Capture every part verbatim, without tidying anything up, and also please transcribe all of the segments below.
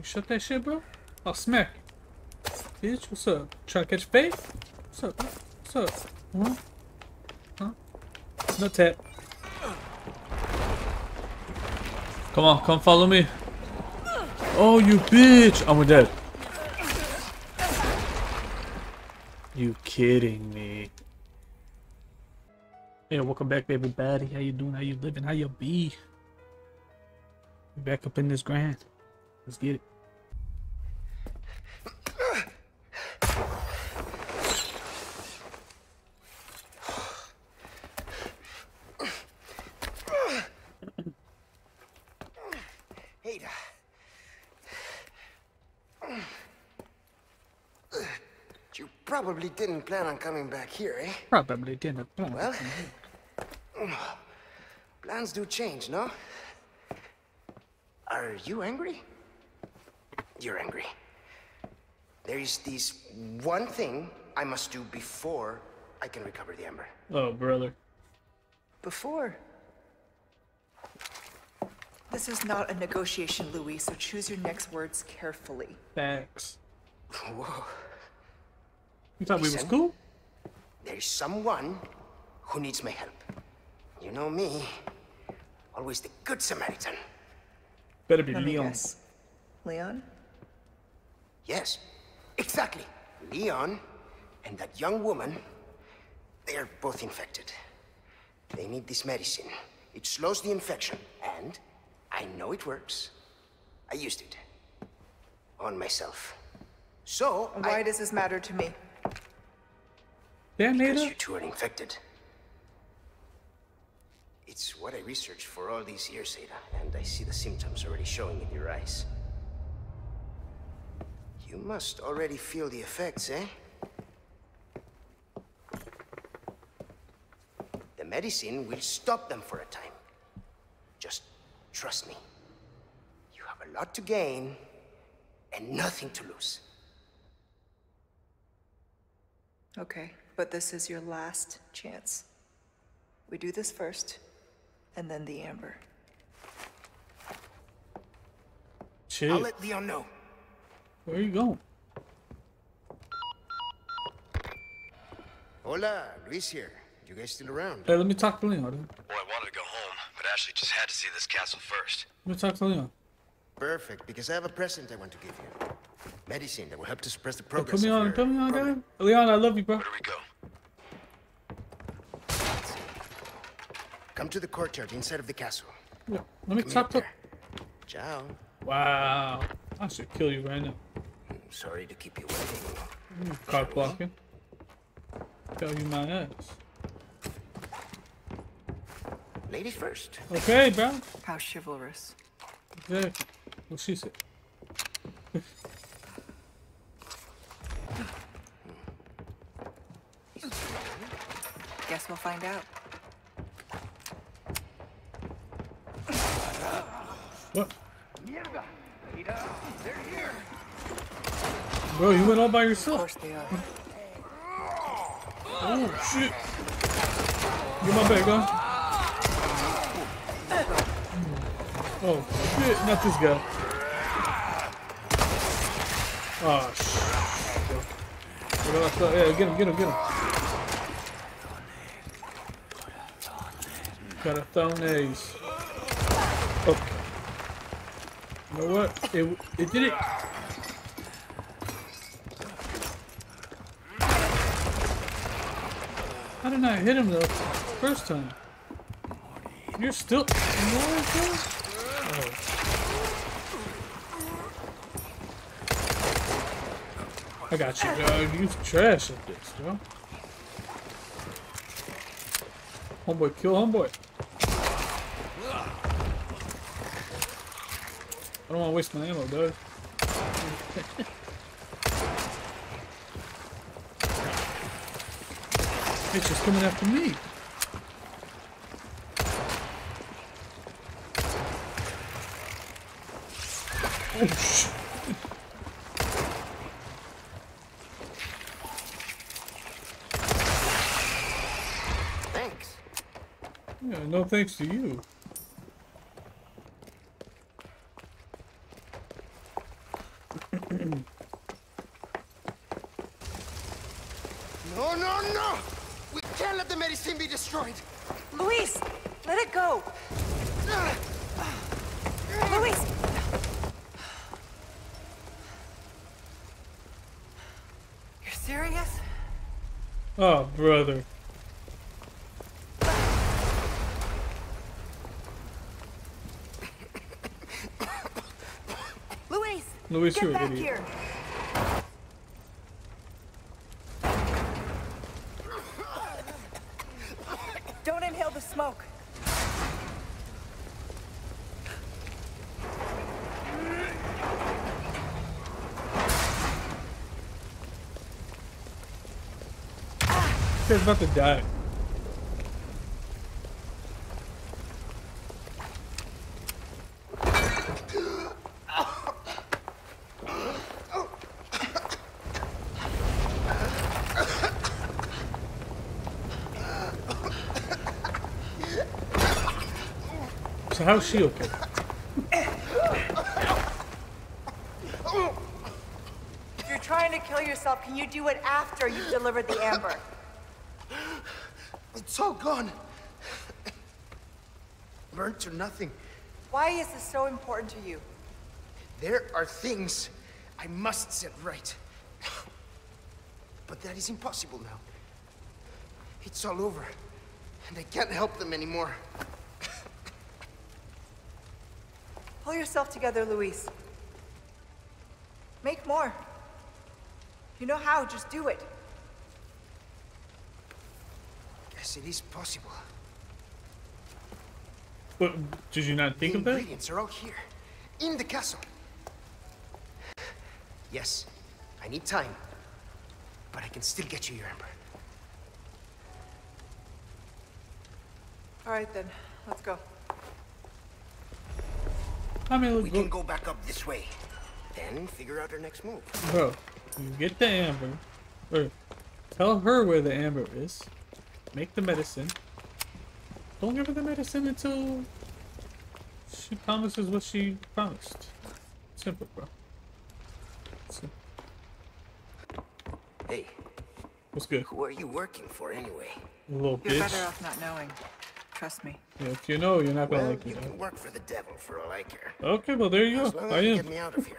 You shut that shit, bro? I'll smack you. Bitch, what's up? Trying to catch face? What's up? What's up? Huh? Huh? No tap. Come on, come follow me. Oh, you bitch! I'm dead. You kidding me? Hey, welcome back, baby baddie. How you doing? How you living? How you be? We back up in this grind. Let's get it. Probably didn't plan on coming back here, eh? Probably didn't plan. Well, plans do change, no? Are you angry? You're angry. There's this one thing I must do before I can recover the Ember. Oh, brother. Before? This is not a negotiation, Louis, so choose your next words carefully. Thanks. Whoa. You thought Listen, we was cool? There's someone who needs my help. You know me. Always the good Samaritan. Better be Leon. Leon? Yes, exactly. Leon and that young woman, they are both infected. They need this medicine. It slows the infection, and I know it works. I used it on myself. So, why I... does this matter to me? Yeah, because you two are infected. It's what I researched for all these years, Ada, and I see the symptoms already showing in your eyes. You must already feel the effects, eh? The medicine will stop them for a time. Just trust me. You have a lot to gain and nothing to lose. Okay. But this is your last chance. We do this first, and then the Amber. Chill. I'll let Leon know. Where are you going? Hola, Luis here. You guys still around? Hey, let me talk to Leon. Well, I wanted to go home, but Ashley just had to see this castle first. Let me talk to Leon. Perfect, because I have a present I want to give you. Medicine that will help to suppress the progress. Put me on, put me on, guy. Leon, I love you, bro. Where do we go? Come to the courtyard inside of the castle. Yeah, let me Come talk to... Ciao. Wow. I should kill you right now. I'm sorry to keep you waiting. Car blocking. Tell you my ass. Ladies first. Okay, bro. How chivalrous. Exactly. Well, she said. Guess we'll find out. What? Bro, you went all by yourself. Of course they are. Oh shit! Get my bag, huh? Oh shit! Not this guy. Oh shit! Yeah, get him! Get him! Get him! Gotta throw these. Okay. You know what? It, it did it. How did I hit him though? First time. You're still. Oh. I got you, dog. You trash at this, bro. Homeboy, kill homeboy. I don't want to waste my ammo, dude. It's just coming after me. Oh, shit. Thanks. Yeah, no thanks to you. No, no, no! We can't let the medicine be destroyed! Luis! Let it go! Luis! You're serious? Oh, brother. Luis! Luis, get you're back an idiot. Here. Don't inhale the smoke. He's about to die. So how's she okay? If you're trying to kill yourself, can you do it after you've delivered the amber? It's all gone. Burnt to nothing. Why is this so important to you? There are things I must set right. But that is impossible now. It's all over. And I can't help them anymore. Pull yourself together, Luis. Make more. You know how, just do it. Yes, it is possible. What, did you not think of that? The ingredients are all here, in the castle. Yes, I need time, but I can still get you your amber. All right then, let's go. I mean, we go. can go back up this way, then figure out our next move. Bro, you get the amber, or tell her where the amber is. Make the medicine. Don't give her the medicine until she promises what she promised. Simple, bro. Simple. Hey. What's good? Who are you working for anyway? Little bitch. You're better off not knowing. Trust me. Yeah, if you know, you're not gonna well, like you. You can work for the devil for all I care. Okay, well there you as go. Long as I you am. Get me out of here.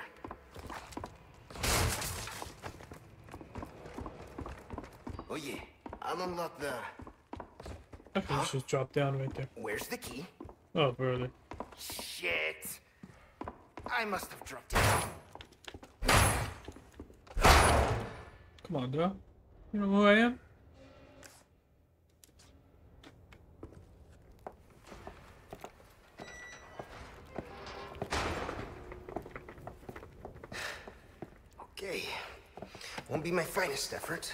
Oh yeah. I'll unlock the... I think huh? Just dropped down right there. Where's the key? Oh, brother. Shit. I must have dropped it. Come on, dog. You know who I am? Okay. Won't be my finest effort.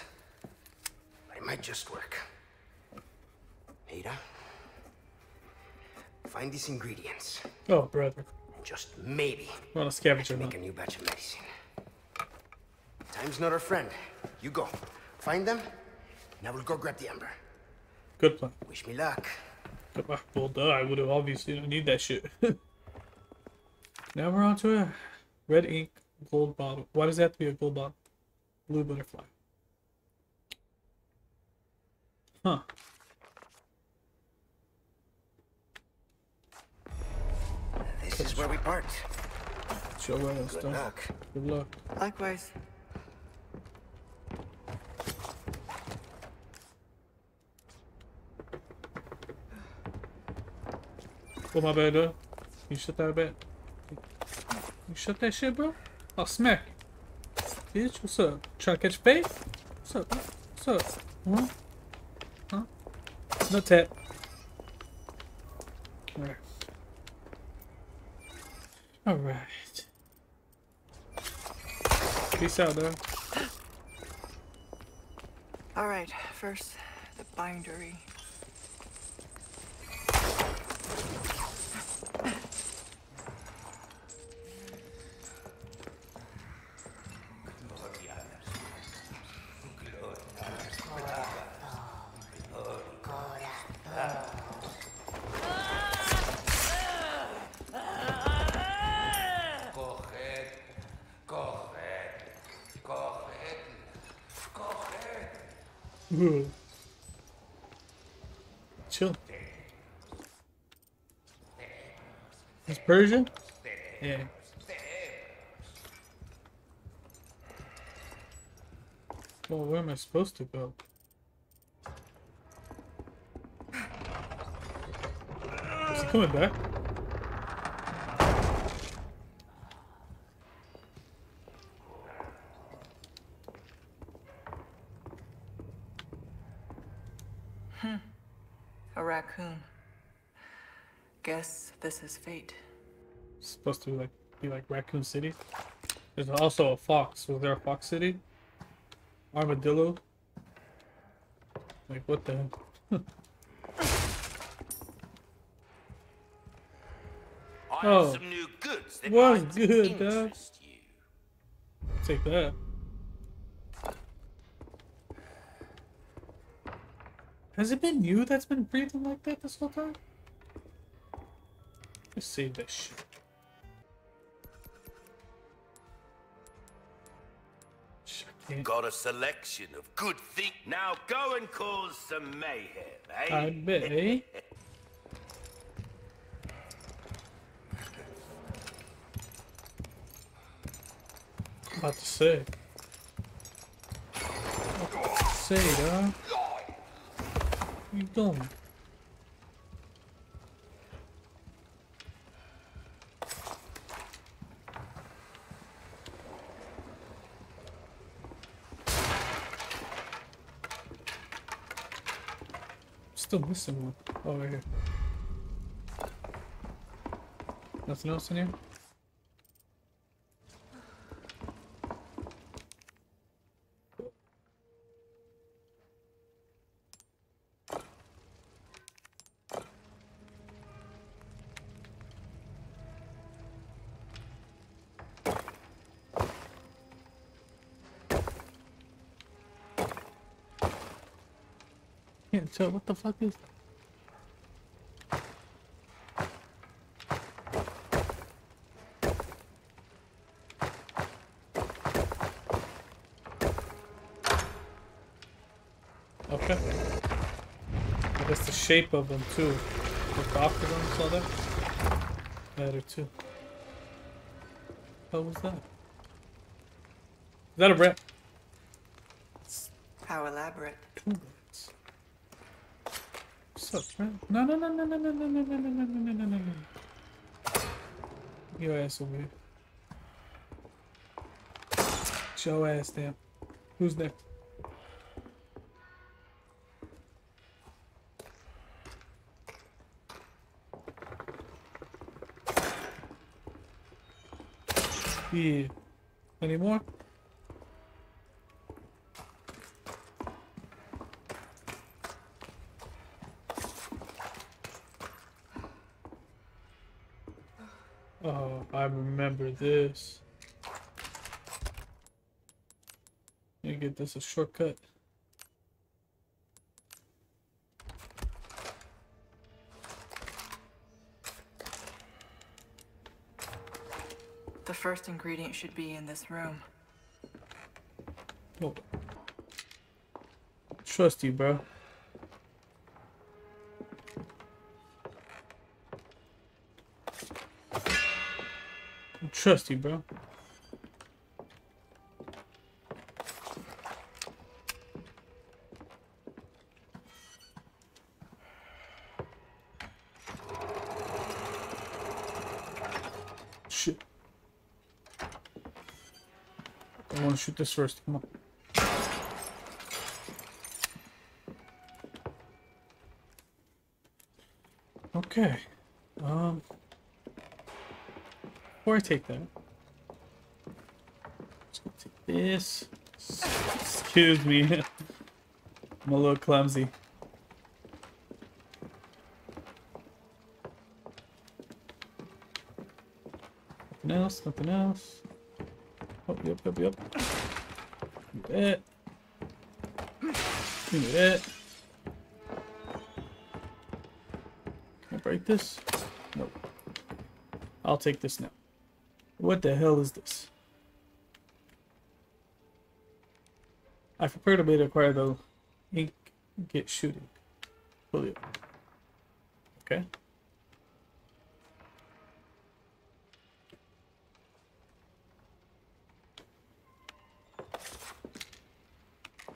It might just work. Ada, find these ingredients. Oh, brother. Just maybe. Well, a scavenger. Make a new batch of medicine. Time's not our friend. You go. Find them, and I will go grab the amber. Good plan. Wish me luck. Good luck. Well, duh, I would have obviously don't need that shit. Now we're on to a red ink gold bottle. Why does it have to be a gold bottle? Blue butterfly. Huh. This is where we part. Show us. Good luck. Good luck. Likewise. Oh my bad, bro. You shut that bit. You shut that shit, bro. I'll smack you. Bitch, what's up? Trying to catch bait? What's up? What's up? Huh? No tap. Alright. Alright. Peace out, though. Alright, first, the bindery. Coger, coger. Chill. That's Persian? Yeah. Well, where am I supposed to go? Is he coming back? Hmm. A raccoon. Guess this is fate. It's supposed to be like, be like Raccoon City. There's also a fox. Was there a fox city? Armadillo? Like, what the hell? Oh, some new goods that was good, dog. Take that. Has it been you that's been breathing like that this whole time? Let's save this shit. Yeah. Got a selection of good things. Now go and cause some mayhem, eh? I bet, eh? About to say. About to say, dog. You dumb. Still missing one. Oh, right here. Nothing else in here? So what the fuck is that? Okay. That's the shape of them too. The octagons, saw that? Better too. What was that? Is that a rat? How elaborate. Ooh. What's up, man? No, no, no, no, no, no, no, no, no, no, no, no, no, no. Your ass over here. It's your ass down. Who's next? Yeah. Any more? Oh, I remember this. You get this a shortcut. The first ingredient should be in this room. Oh. Trust you, bro. Trust you, bro. Shit. I want to shoot this first. Come on. Okay. Um. Before I take that, let's go take this. Excuse me, I'm a little clumsy. Nothing else, nothing else. Oh, yep, yep, yep. Give me that. Give me that. Can I break this? Nope. I'll take this now. What the hell is this? I've prepared a way to acquire the Ink, get shooting. Blue. Okay.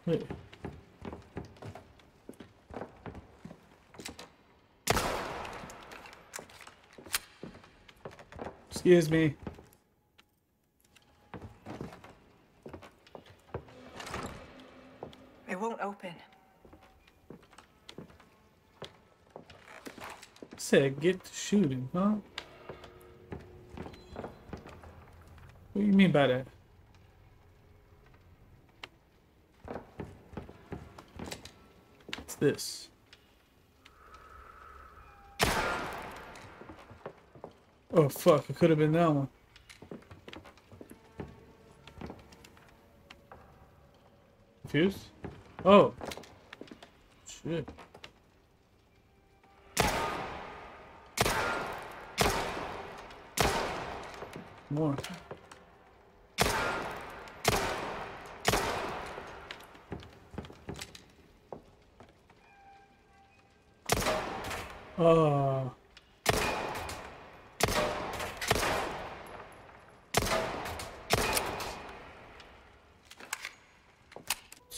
Wait. Excuse me. It won't open. Said get to shooting, huh? What do you mean by that? What's this? Oh fuck, it could have been that one. Confused? Oh. Shit. More. Oh.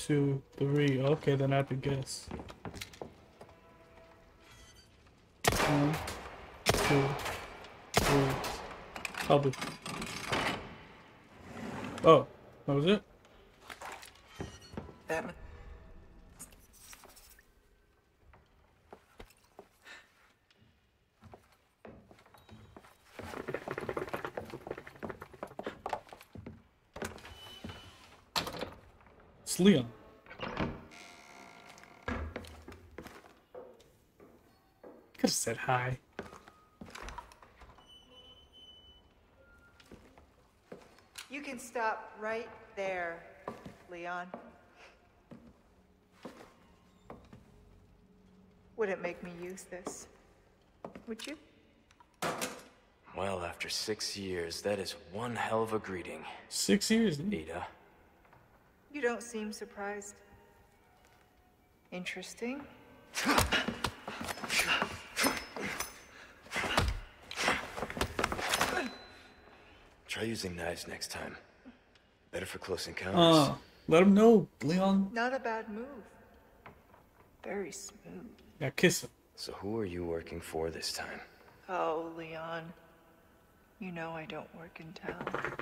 Two, three. Okay, then I have to guess. One, two, three. Probably. Oh, that was it? That. It's Leon. Could have said hi. You can stop right there, Leon. Wouldn't make me use this, would you? Well, after six years, that is one hell of a greeting. Six years, Nita. You don't seem surprised. Interesting. Try using knives next time. Better for close encounters. Uh, let him know, Leon. Not a bad move. Very smooth. Now kiss him. So who are you working for this time? Oh, Leon. You know I don't work in town.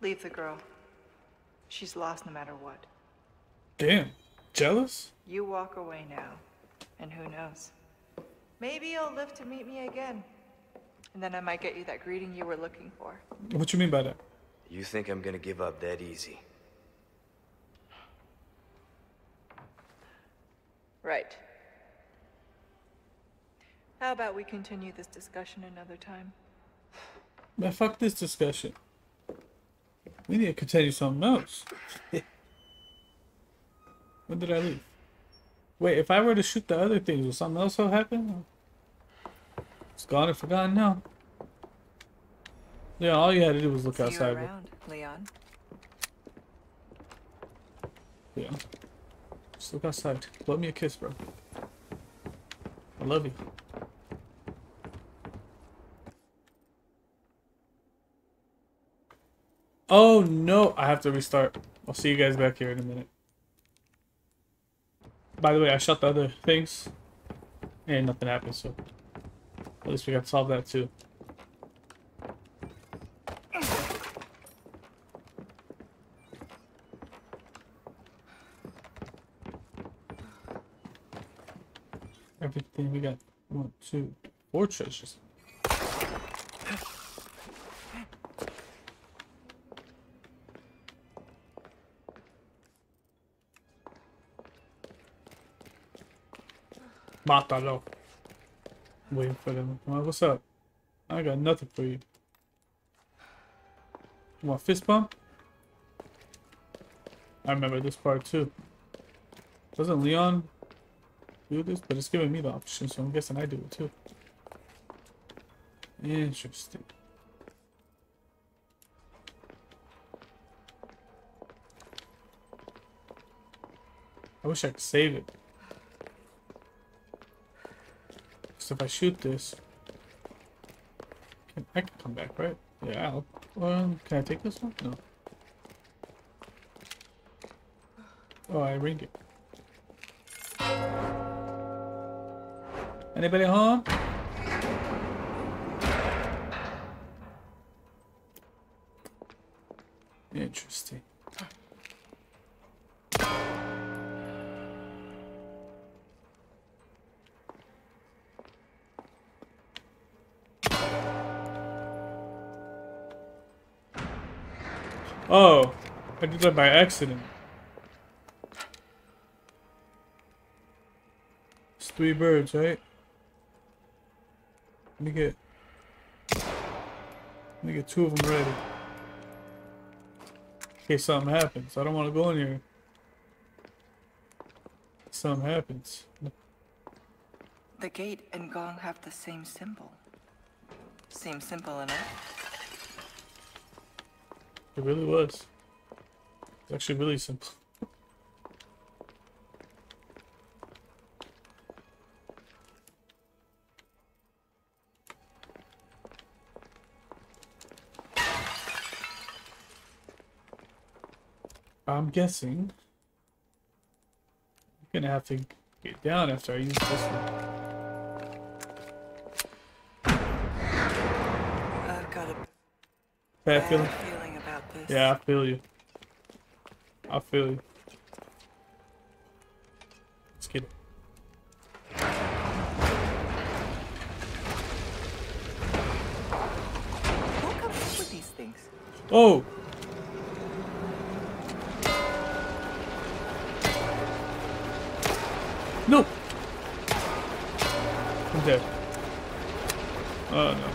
Leave the girl. She's lost no matter what. Damn. Jealous? You walk away now. And who knows? Maybe you'll live to meet me again. And then I might get you that greeting you were looking for. What you mean by that? You think I'm gonna give up that easy? Right. How about we continue this discussion another time? Man, fuck this discussion. We need to continue something else. When did I leave? Wait, if I were to shoot the other things, will something else will happen? It's gone and forgotten now. Yeah, all you had to do was look See outside. You around, Leon. Yeah. Just look outside. Blow me a kiss, bro. I love you. Oh no, I have to restart. I'll see you guys back here in a minute. By the way, I shot the other things, and nothing happened, so at least we got to solve that too. Everything we got, one, two, four treasures. Matalo. Waiting for them. What's up? I got nothing for you. You want fist bump? I remember this part too. Doesn't Leon do this? But it's giving me the option, so I'm guessing I do it too. Interesting. I wish I could save it. So if I shoot this, can, I can come back, right? Yeah. I'll, well, can I take this one? No. Oh, I ringed it. Anybody home? Interesting. Oh, I did that by accident. It's three birds, right? Let me get, let me get two of them ready. In case something happens. I don't want to go in here. Something happens. The gate and gong have the same symbol. Seems simple enough. It really was. It's actually really simple. I'm guessing I'm gonna have to get down after I use this one. I've got a bad feeling. Yeah, I feel you. I feel you. Let's get it. Who comes up with these things? Oh! No! I'm dead. Oh no.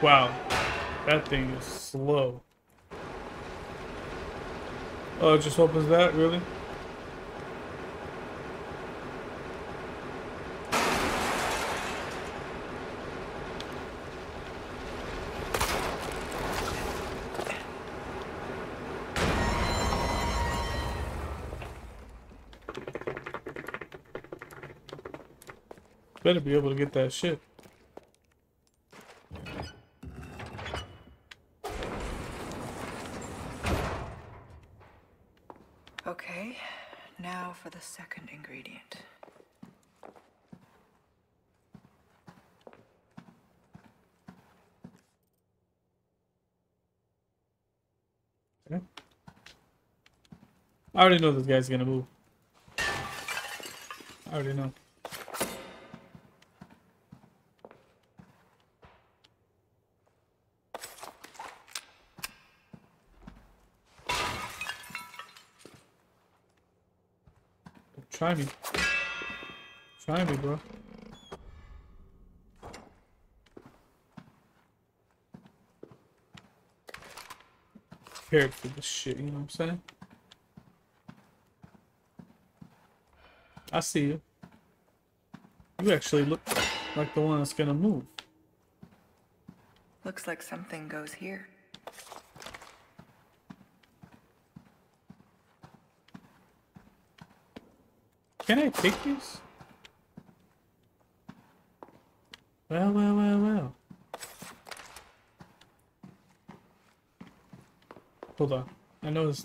Wow, that thing is slow. Oh, it just opens that, really? Better be able to get that shit. Okay, now for the second ingredient. Okay. I already know this guy's gonna move. I already know. Try me. Try me, bro. Prepared for this shit, you know what I'm saying? I see you. You actually look like the one that's gonna move. Looks like something goes here. Can I take these? Well, well, well, well. Hold on. I know this.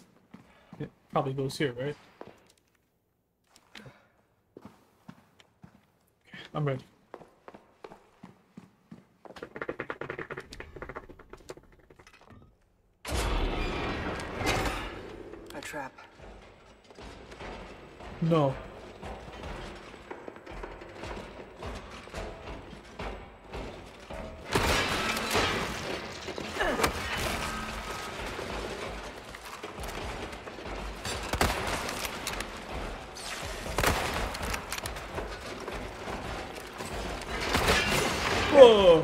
It probably goes here, right? I'm ready. A trap. No. Whoa!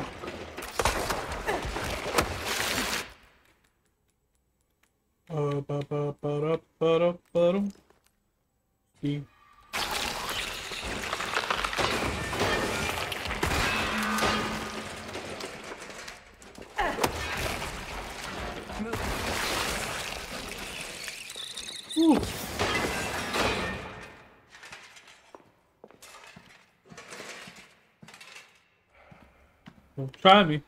Don't try me.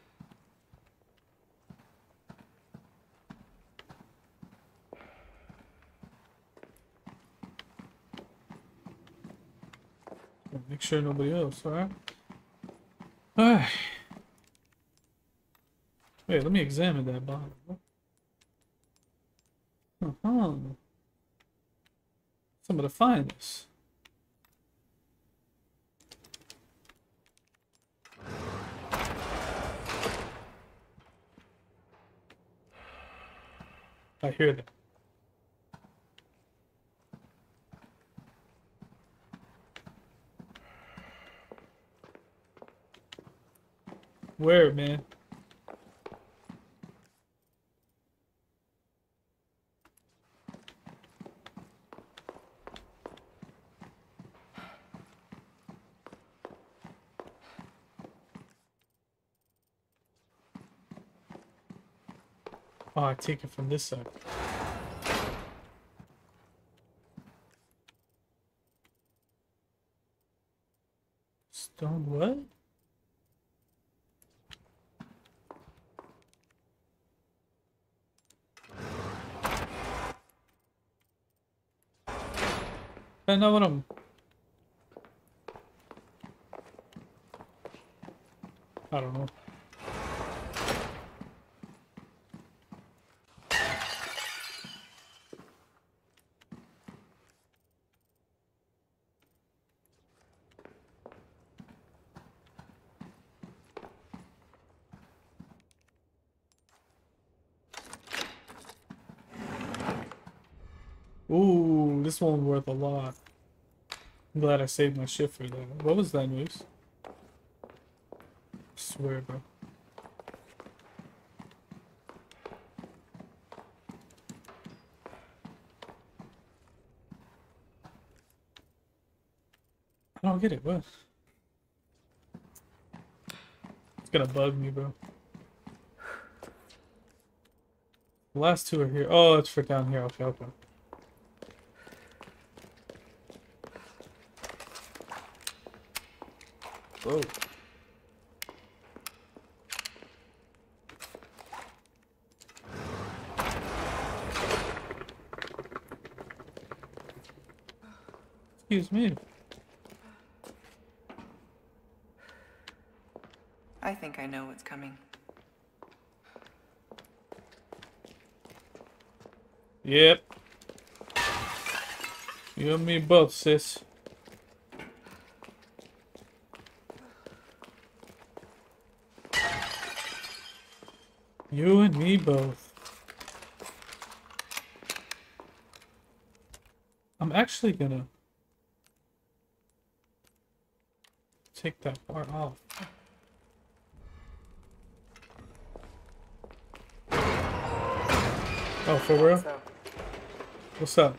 Make sure nobody else, alright? Alright. Wait, let me examine that bottle. Uh-huh. Some of the finest. I hear them. Where, man? Oh, I take it from this side. Stone what? I know what I'm... I don't know. Ooh, this one worth a lot. I'm glad I saved my shit for that. What was that news? I swear, bro. I don't get it, what? It's gonna bug me, bro. The last two are here. Oh, it's for down here. Okay, okay. Whoa. Excuse me. I think I know what's coming. Yep. You and me both, sis. You and me both. I'm actually gonna take that part off. Oh, for real? What's up? What's up?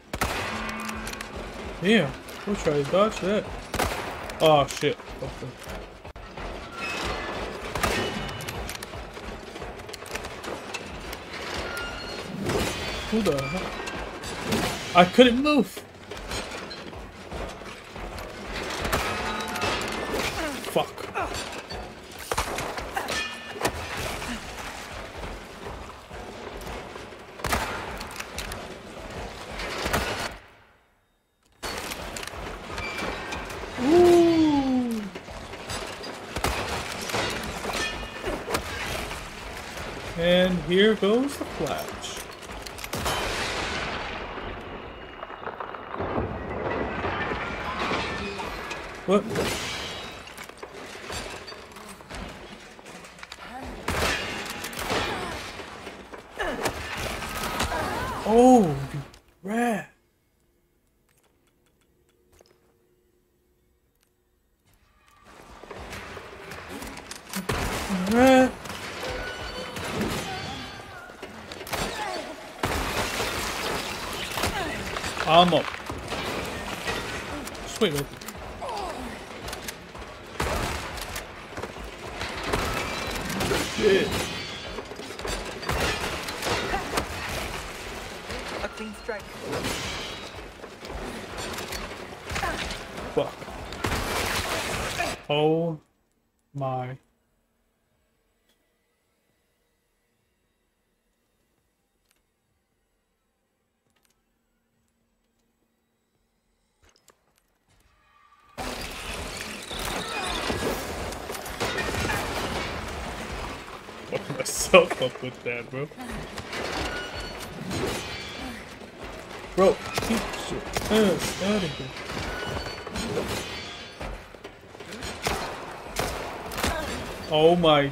Damn, we'll try to dodge that. Oh shit. Okay. Who the hell? I couldn't move. Fuck. Ooh. And here goes the flash. What? Oh, rat. Rat. I'm up. Sweet. Shit. A clean strike. Fuck. Oh my fuck myself up with that, bro. Bro, keep your ass out of here. Oh my.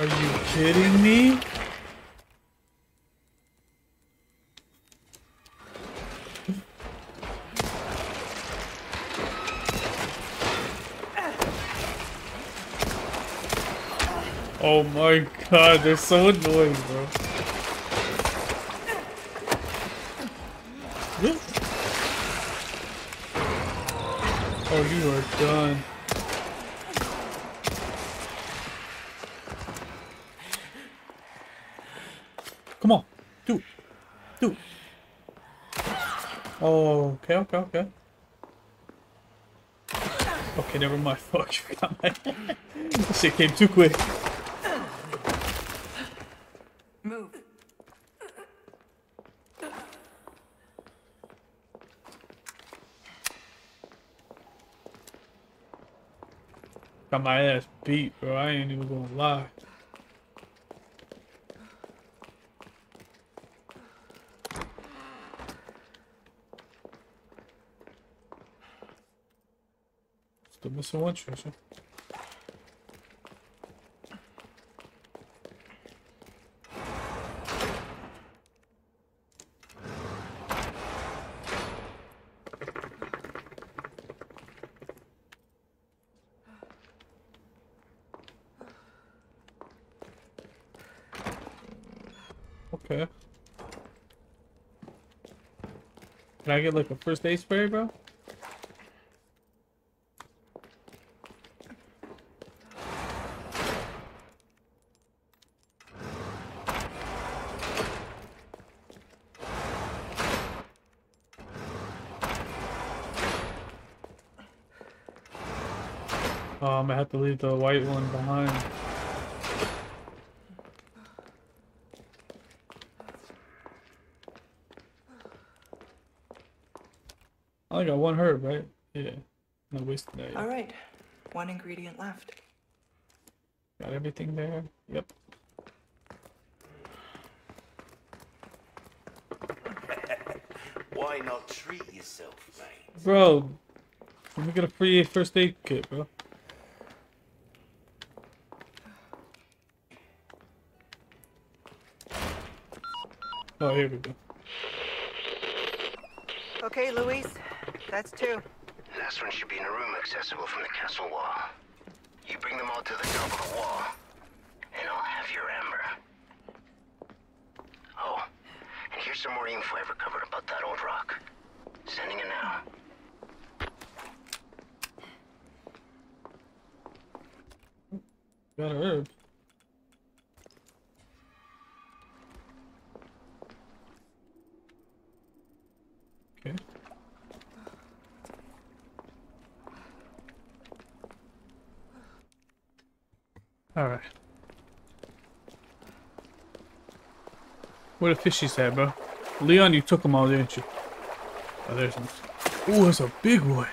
Are you kidding me? Oh my god, they're so annoying, bro. Oh, you are done. Come on, do it, do it. Oh, okay, okay, okay. Okay, never mind. Fuck, you got my head. This shit came too quick. Move. Got my ass beat, bro. I ain't even gonna lie. Still missing one treasure. Okay. Can I get like a first aid spray, bro? Um, I have to leave the white one behind. I only got one herb, right? Yeah. No waste that. All right, one ingredient left. Got everything there. Yep. Why not treat yourself, mate? Bro, let me get a free first aid kit, bro. Oh, here we go. Okay, Luis, that's two. Last one should be in a room accessible from the castle wall. You bring them all to the top of the wall, and I'll have your amber. Oh, and here's some more info I recovered about that old rock. Sending it now. Got a herb. Alright. Where the fishies at, bro? Leon, you took them all, didn't you? Oh, there's one. Ooh, that's a big one.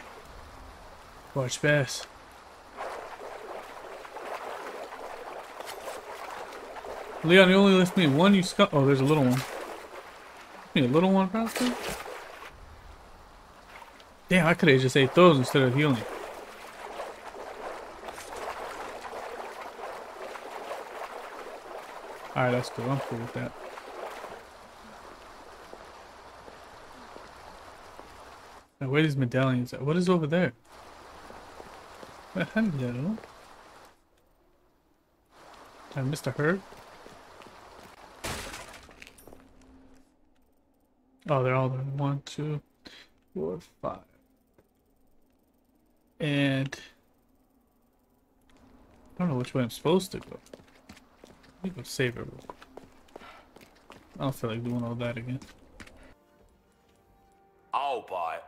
Watch bass. Leon, you only left me one, you scut. Oh, there's a little one. You need a little one, probably? Damn, I could have just ate those instead of healing. Alright, that's cool. I'm cool with that. Now, where are these medallions at? What is over there? Well, hello. I missed a herb. Oh, they're all there. One, two, four, five. And I don't know which way I'm supposed to go. I think I'll save it. I don't feel like doing all that again.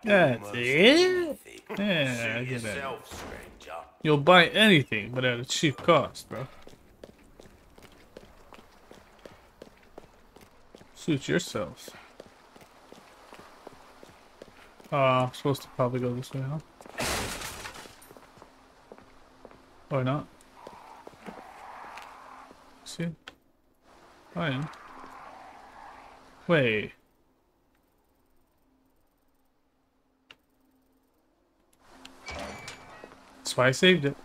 That's it? Yeah, I get that. You'll buy anything, but at a cheap cost, bro. Suit yourselves. Uh, I'm supposed to probably go this way, huh? Or not. See? I am. Wait. That's why I saved it.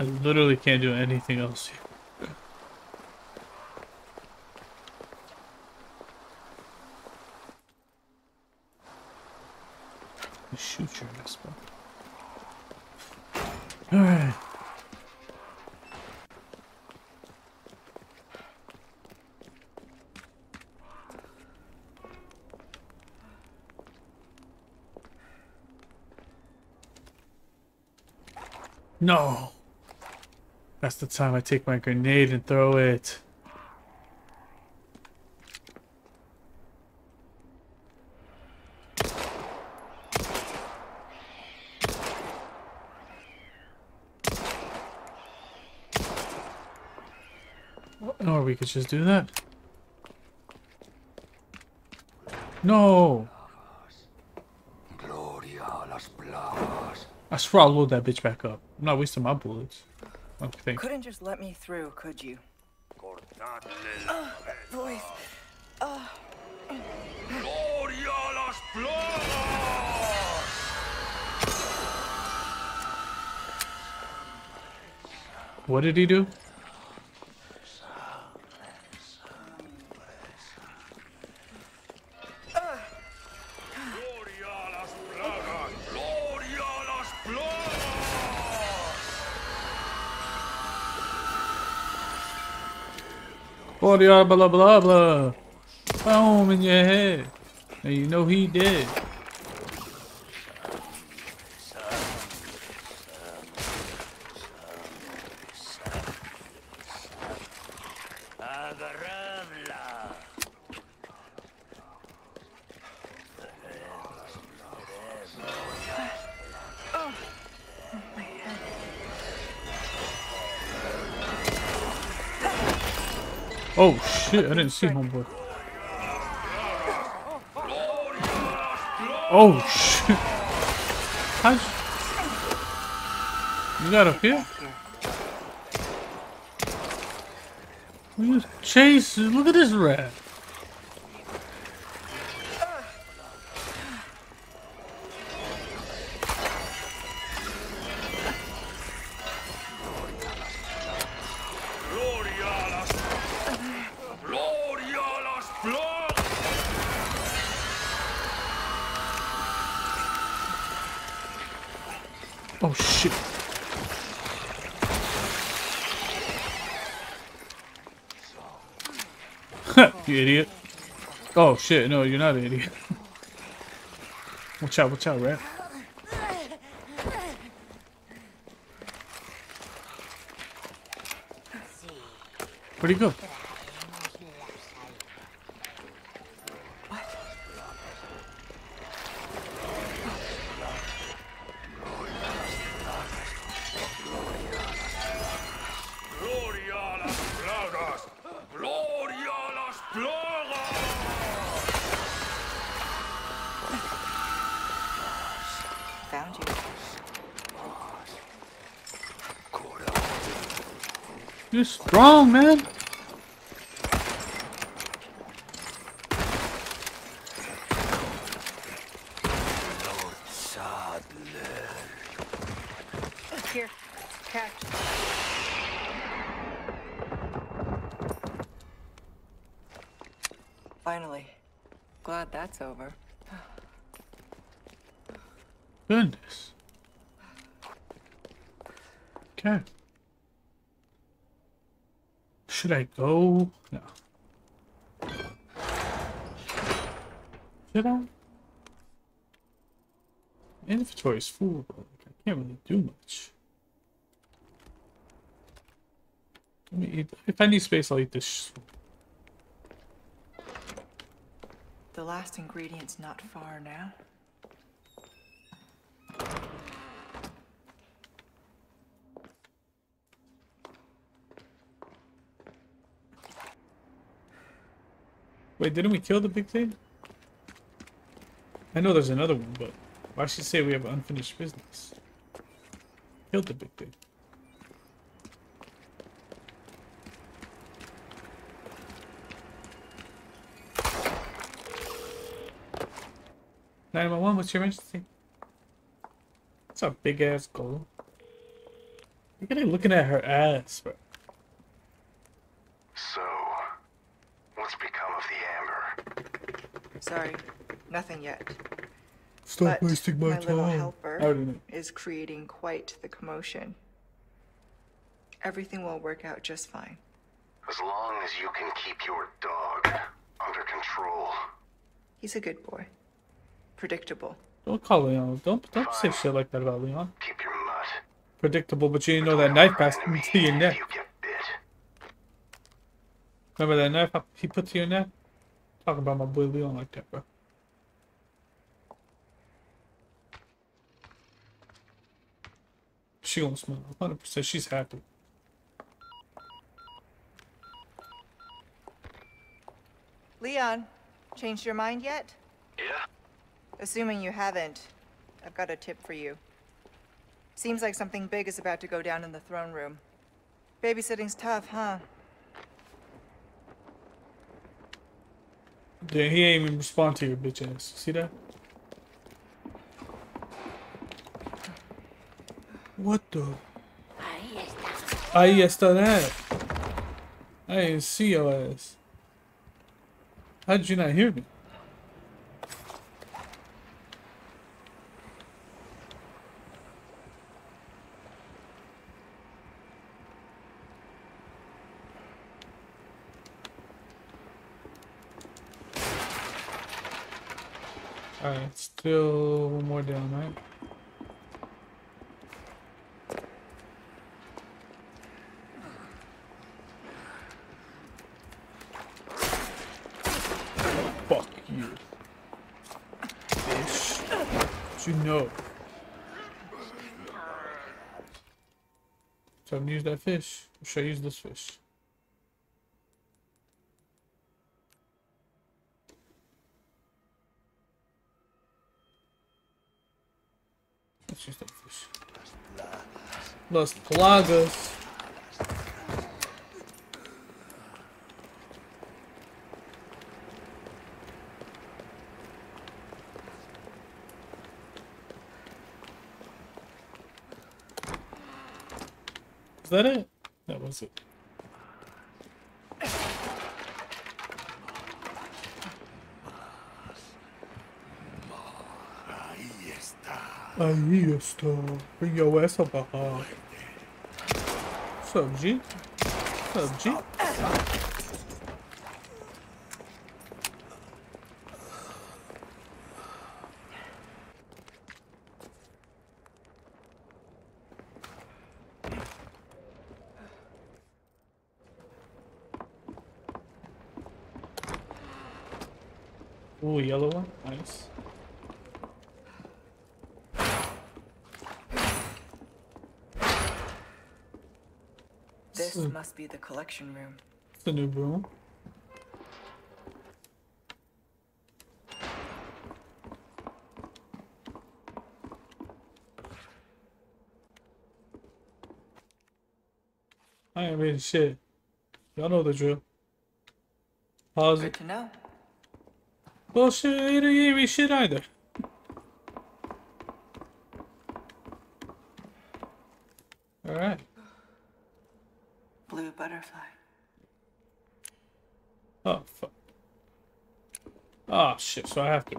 I literally can't do anything else here. Shoot your next spot. Alright. No! That's the time I take my grenade and throw it. Or we could just do that. No! I swallowed that bitch back up. I'm not wasting my bullets. Okay. Couldn't just let me through, could you? Uh, voice. Uh. What did he do? Blah blah blah blah. Boom in your head. And you know he did. Oh shit, I didn't see homeboy. Oh shit. How'd you... you got up here? You chase, look at this rat. Oh shit. You idiot. Oh shit, no, you're not an idiot. Watch out, watch out, rat. Pretty good. You're strong, man. Here, catch. Finally, glad that's over. Goodness. Okay. Should I go? No. Should I? Inventory is full, but I can't really do much. Let me eat. If I need space, I'll eat this. The last ingredient's not far now. Wait, didn't we kill the big thing? I know there's another one, but why should she say we have unfinished business? Killed the big thing. nine one one, what's your emergency? That's a big ass goal. Look at her looking at her ass, bro. So, what's become of the Amber? Sorry, nothing yet. Stop but wasting my, my time. My little helper is creating quite the commotion. Everything will work out just fine. As long as you can keep your dog under control. He's a good boy. Predictable. Don't call Leon. Don't don't Fine. Say shit like that about Leon. Keep your mutt. Predictable, but you didn't know that knife passed to your neck. You remember that knife he put to your neck? Talking about my boy Leon like that, bro. She won't smell. one hundred percent. She's happy. Leon, changed your mind yet? Yeah. Assuming you haven't, I've got a tip for you. Seems like something big is about to go down in the throne room. Babysitting's tough, huh? Dude, he ain't even respond to your bitch ass. See that? What the? Ahí está that. I didn't see your ass. How did you not hear me? Alright, still one more down, right? Oh, fuck you. Bitch. But you know. So I'm gonna use that fish. Or should I use this fish? Las Plagas. Is that it? That was it. Ahí está. Bring your ass up. What's up, G? What's up, G? Ooh, yellow one. Nice. This must be the collection room. It's the new room. I ain't reading shit. Y'all know the drill. Pause it. Good to know. Bullshit, I ain't read shit either. Alright. Blue butterfly. Oh fuck. Oh shit, so I have to.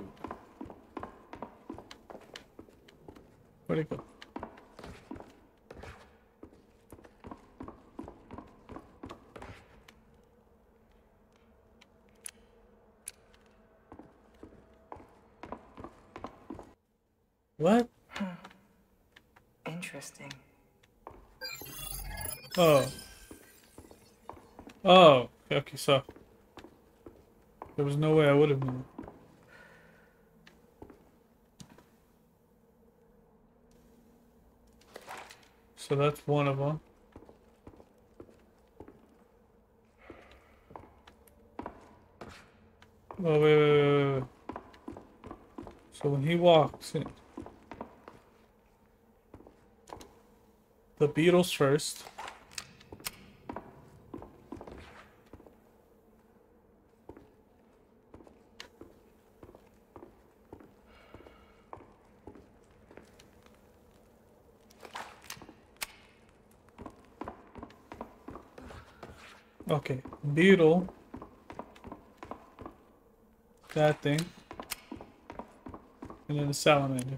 Where'd it go? What? Interesting. Oh. Oh. Okay, so there was no way I would have known. So that's one of them. Oh, wait, wait, wait, wait. So when he walks in, the beetles first. Okay, beetle. That thing. And then the salamander.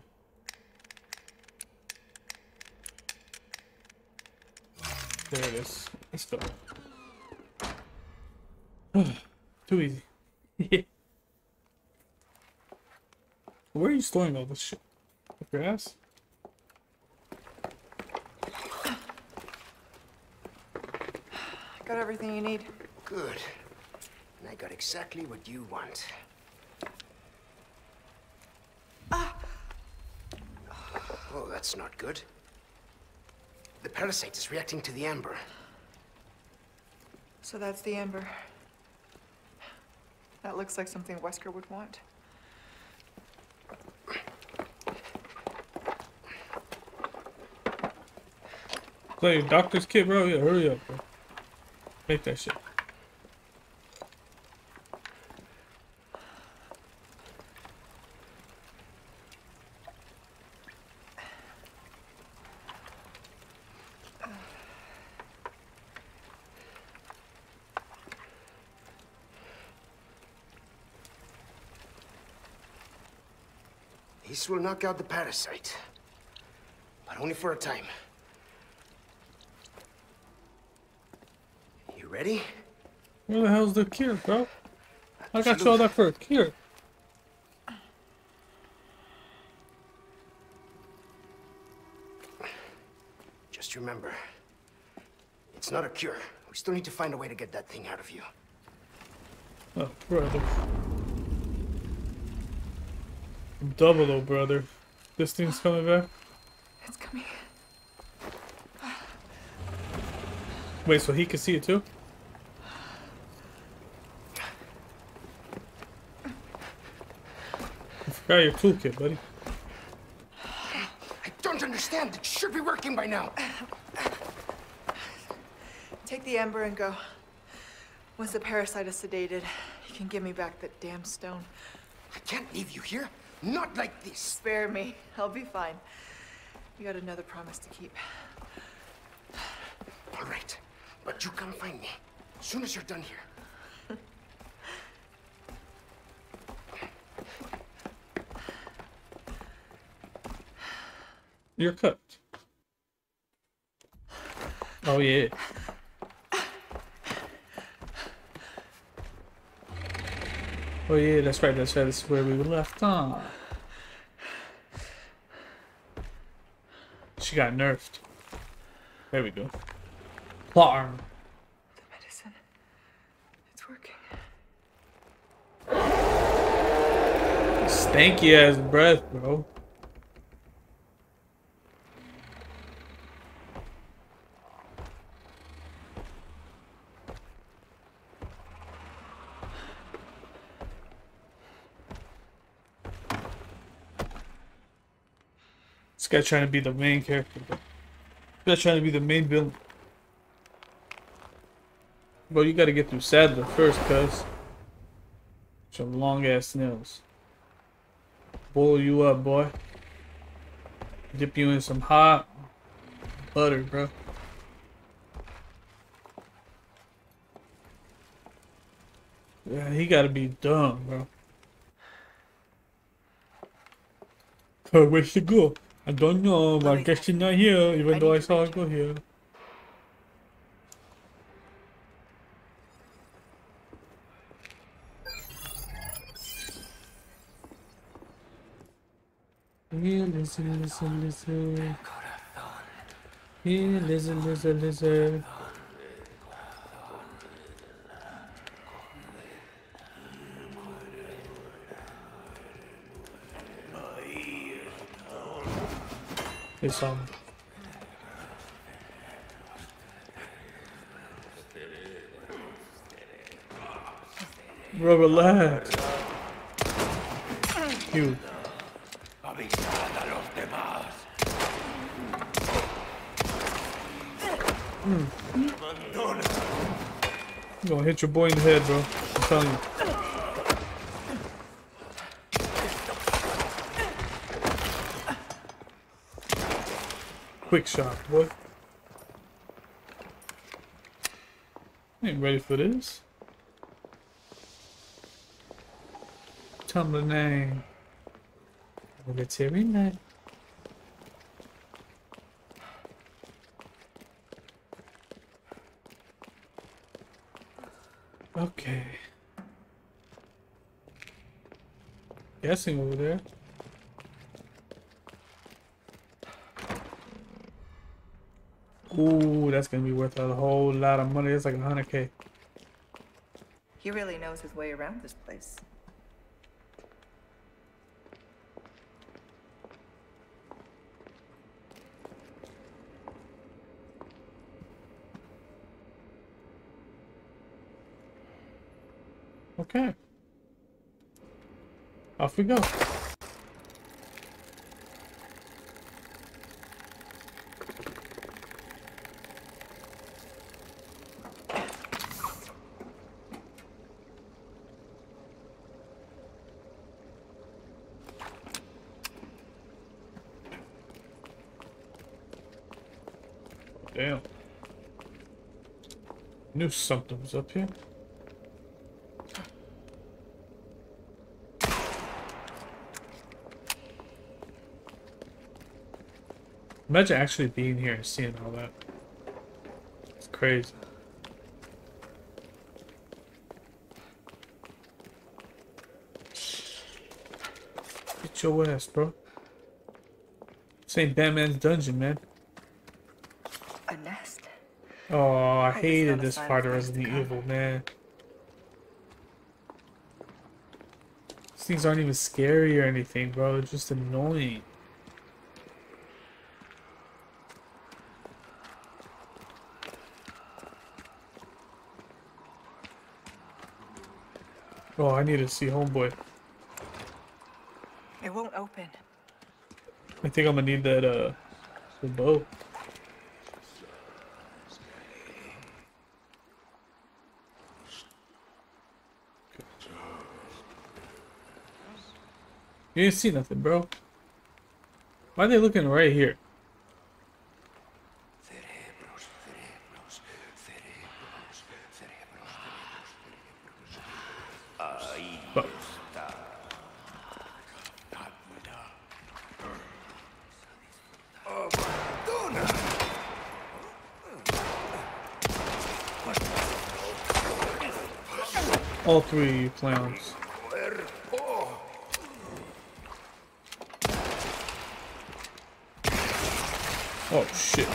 There it is. Let's go. Too easy. Where are you storing all this shit? Up your ass? Got everything you need. Good. And I got exactly what you want. Ah. Oh, that's not good. The parasite is reacting to the amber. So that's the amber. That looks like something Wesker would want. Play doctor's kid, bro. Yeah, hurry up, bro. Make that shit. This will knock out the parasite, but only for a time. You ready? Where the hell's the cure, bro? I got you all that for a cure. Just remember, it's not a cure. We still need to find a way to get that thing out of you. Oh, brother. Double O, brother. This thing's coming back. It's coming. Wait, so he can see it too? I forgot your toolkit, buddy. I don't understand. It should be working by now. Take the amber and go. Once the parasite is sedated, you can give me back that damn stone. I can't leave you here. Not like this. Spare me. I'll be fine. You got another promise to keep. All right. But you come find me as soon as you're done here. You're cooked. Oh, yeah. Oh yeah, that's right, that's right, that's where we were left on. She got nerfed. There we go. Plot armor. The medicine. It's working. Stanky ass breath, bro. Guy trying to be the main character, bro. Guy trying to be the main villain. Bro, you gotta get through Sadler first, cuz. Some long ass nails. Boil you up, boy. Dip you in some hot butter, bro. Yeah, he gotta be dumb, bro. Oh, where'd she go? I don't know, but I guess she's not here, even though I saw her go here. Yeah, listen, listen, listen. Here, lizard, lizard, lizard. Here's some. Bro, relax. You. Mm. I'm gonna hit your boy in the head, bro. I'm telling you. Quick shot, boy. I ain't ready for this. Tell me the name. We'll get here in that. Okay. Guessing over there. Ooh, that's gonna be worth a whole lot of money. That's like a hundred K. He really knows his way around this place. Okay. Off we go. Damn. Knew something was up here. Imagine actually being here and seeing all that. It's crazy. Get your ass, bro. This ain't Batman's dungeon, man. A nest. Oh, I hated this part of Resident Evil, man. These things aren't even scary or anything, bro. They're just annoying. Oh, I need to see homeboy. It won't open. I think I'm gonna need that uh the bow. You didn't see nothing, bro. Why are they looking right here? All three of you clowns. Oh shit.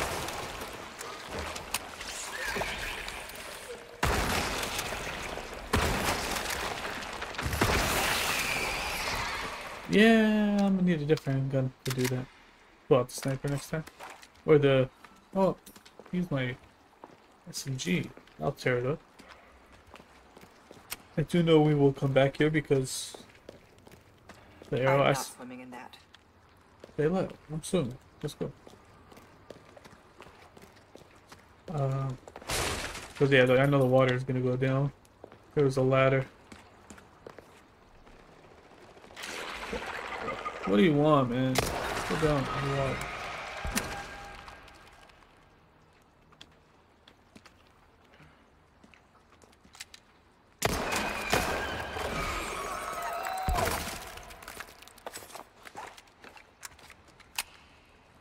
Yeah, I'm gonna need a different gun to do that. Pull out the sniper next time. Or the... Oh, use my S M G. I'll tear it up. I do know we will come back here because the arrow. I'm not swimming in that. They left. I'm swimming. Let's go. Um, cause yeah, I know the water is gonna go down. There was a ladder. What do you want, man? Let's go down in the water.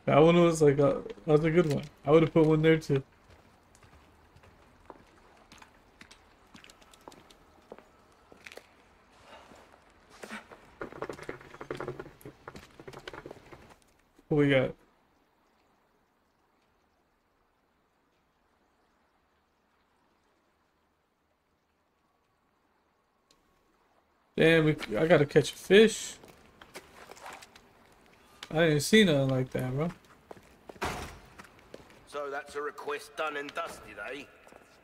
That one was like a, that was a good one. I would have put one there too. What we got? And we, I gotta catch a fish. I didn't see nothing like that, bro. So that's a request done and dusted, eh?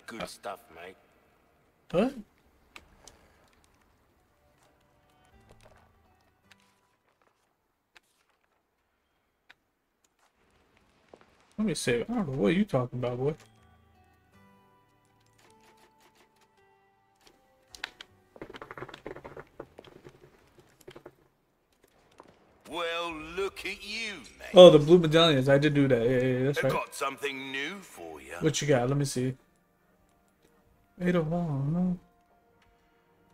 Good uh, stuff, mate. What? Let me see. I don't know what you talking about, boy. Well, look at you, mate. Oh, the blue medallions. I did do that. Yeah, yeah, that's right. I got something new for you. What you got? Let me see. Eight of one, no.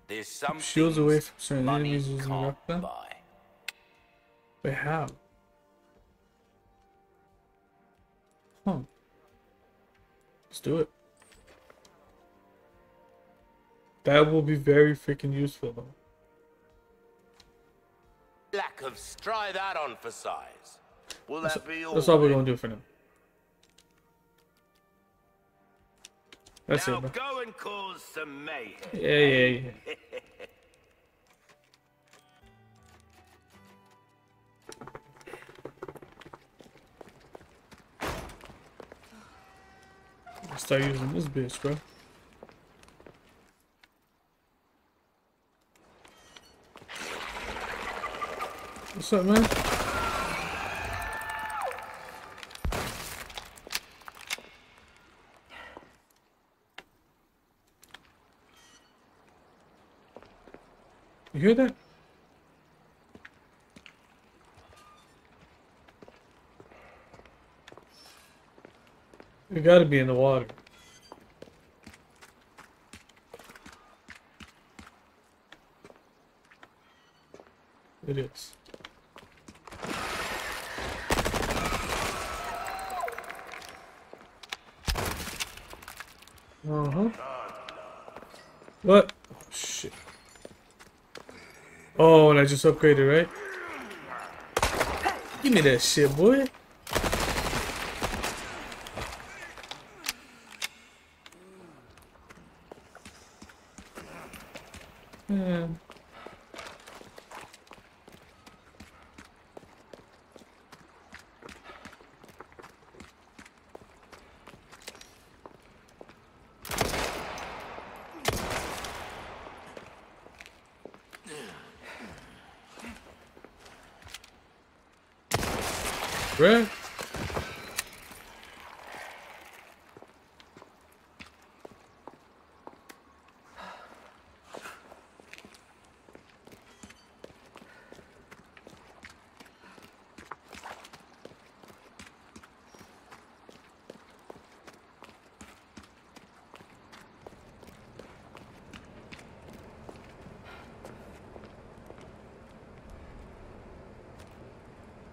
There's some shields away from certain enemies using a weapon. Wait, how? Huh. Let's do it. That will be very freaking useful, though. Lack of try that on for size. Will that be all? That's all we're gonna do for now. That's it, bro. Go and cause some mayhem. Yeah, yeah, yeah. I'll start using this bitch, bro. What's up, man? You hear that? You gotta be in the water. It is. Uh-huh. What? Oh, shit. Oh, and I just upgraded, right? Give me that shit, boy. Yeah. Bruh.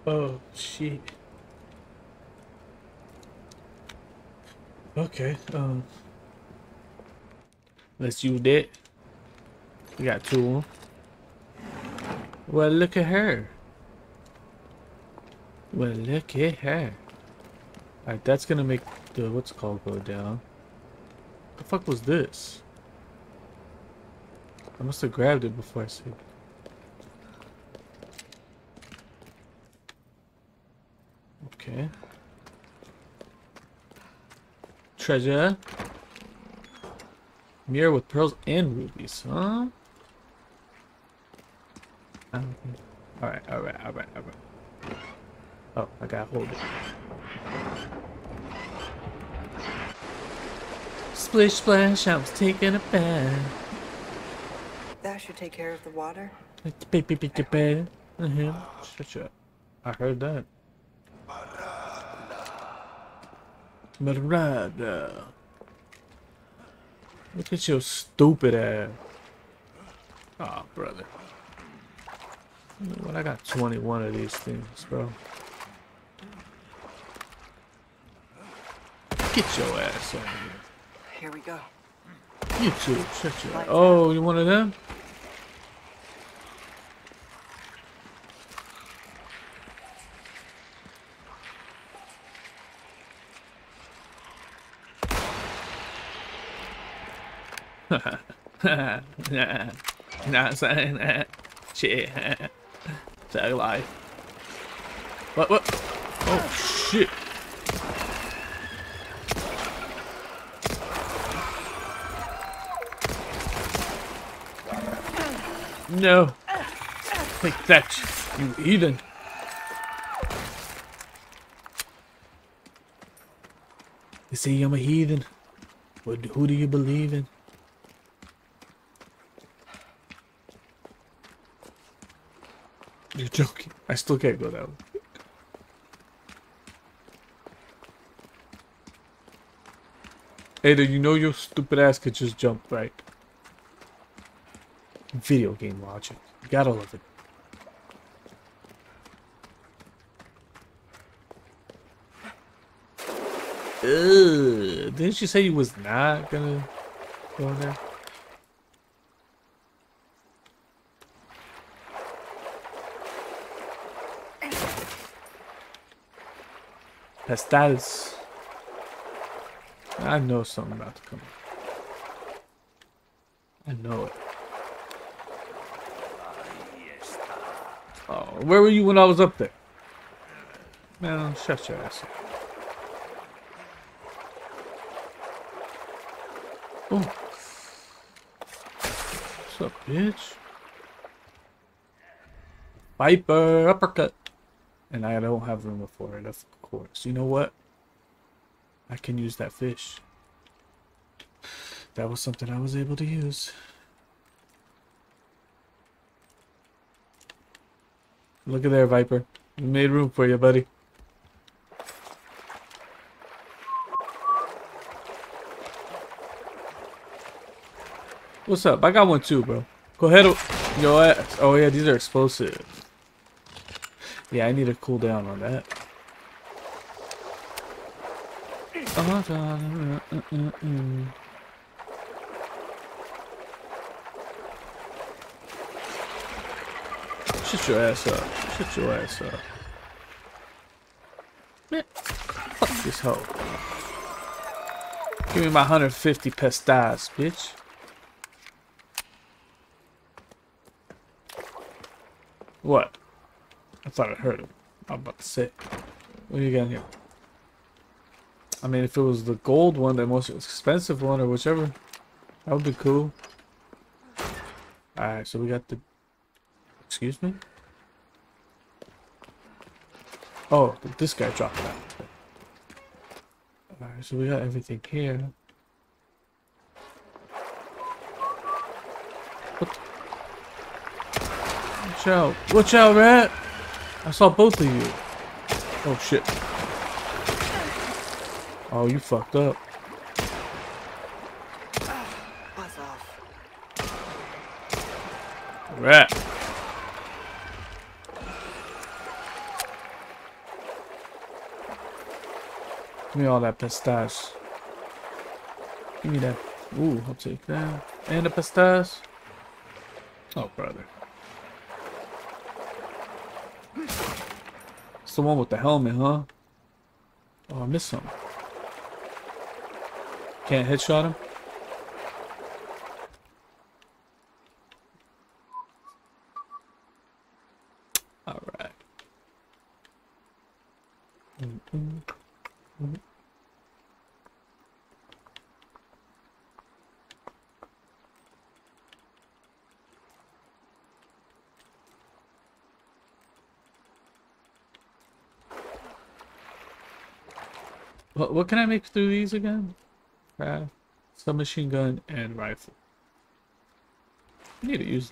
Oh, shit. Okay, um. let's use that. We got two. Well, look at her. Well, look at her. Alright, that's gonna make the what's it called go down. The fuck was this? I must have grabbed it before I saved it. Okay. Treasure. Mirror with pearls and rubies, huh? Um, alright, alright, alright, alright. Oh, I gotta hold it. Splish splash, I was taking a bath. That should take care of the water. Mm-hmm. Shut up. I heard that. Marada. Look at your stupid ass. Oh, brother. You know what? I got twenty-one of these things, bro. Get your ass out of here. Here we go. You too. Shut your ass. Oh, you one of them? You know what I'm saying? Shit. Stay alive. What? What? Oh shit. No. Take that, you heathen. You say I'm a heathen. What, who do you believe in? You're joking. I still can't go down. Ada, you know your stupid ass could just jump, right? Video game logic. You gotta love it. Ugh, didn't you say you was not gonna go in there? Pastels. I know something about to come. I know it. Oh, where were you when I was up there? Man, shut your ass up. Oh. What's up, bitch? Viper uppercut. And I don't have room for it, of course. You know what? I can use that fish. That was something I was able to use. Look at there, Viper. We made room for you, buddy. What's up? I got one too, bro. Go ahead. Yo, oh yeah, these are explosive. Yeah, I need a cooldown on that. Shut your ass up. Shut your ass up. Man, fuck this hoe. Give me my one hundred fifty pestas, bitch. What? I thought I heard him. I'm about to say. What do you got here? I mean, if it was the gold one, the most expensive one, or whichever, that would be cool. Alright, so we got the... Excuse me? Oh, this guy dropped that. Alright, so we got everything here. What? Watch out. Watch out, rat! I saw both of you. Oh, shit. Oh, you fucked up. Rat. Give me all that pistache. Give me that. Ooh, I'll take that. And the pistache. Oh, brother. It's the one with the helmet, huh? Oh, I missed something. Can't headshot him? Alright. Mm-mm. Mm-mm. What, what can I make through these again? Uh, submachine gun and rifle. I need to use.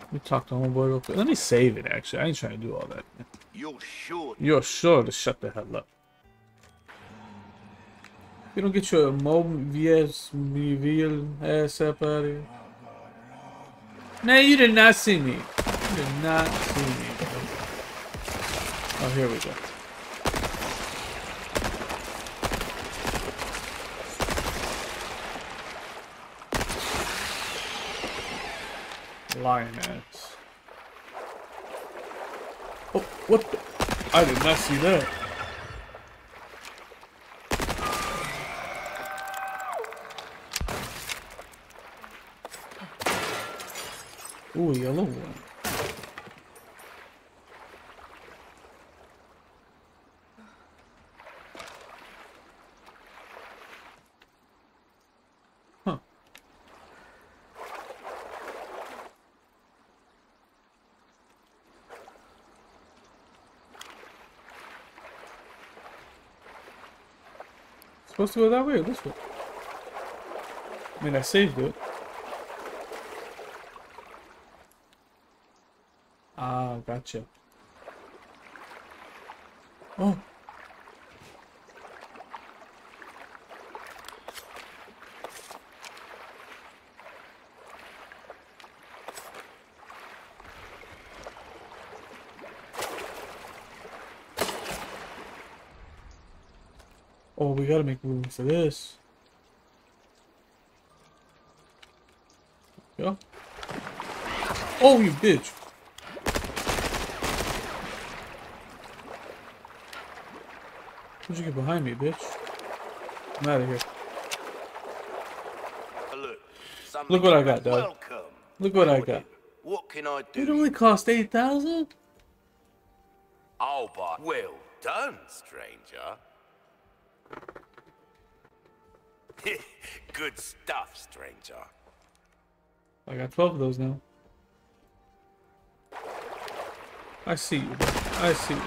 Let me talk to homeboy real quick. Let me save it. Actually, I ain't trying to do all that. You're sure. You're sure to shut the hell up. If you don't get your mobile ass up out of here. No, you did not see me. You did not see me. Oh, here we go. Lioness. Oh, what the? I did not see that. Ooh, yellow one. Huh. It's supposed to go that way or this way? I mean, I saved it. Ah, gotcha. Oh. Oh, we gotta make room for this. Go. Oh, you bitch. Why'd you get behind me, bitch? I'm out of here. Look, Look what I got, dog. Welcome. Look what I got. What can I do? It only cost eight thousand? I'll buy. Well done, stranger. Good stuff, stranger. I got twelve of those now. I see you, bro. I see you.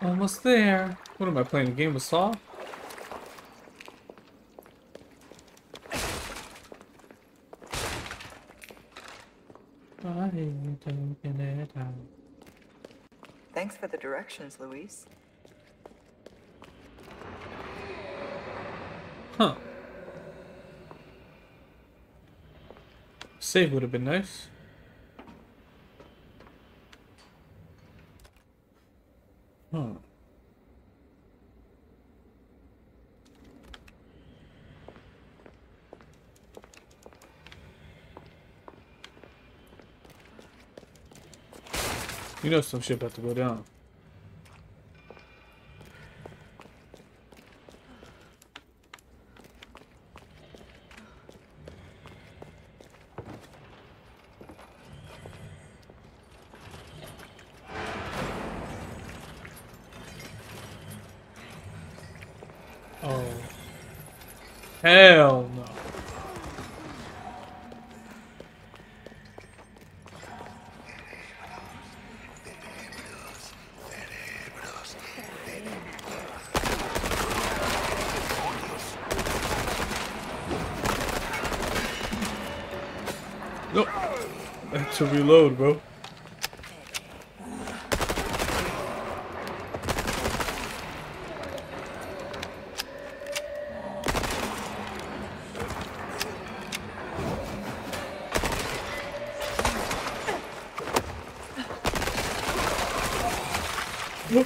Almost there. What am I playing? A game of Saw? Thanks for the directions, Luis. Huh. Save would have been nice. Huh. You know some shit about to go down. Oh. Hell no. Nope. I have to reload, bro.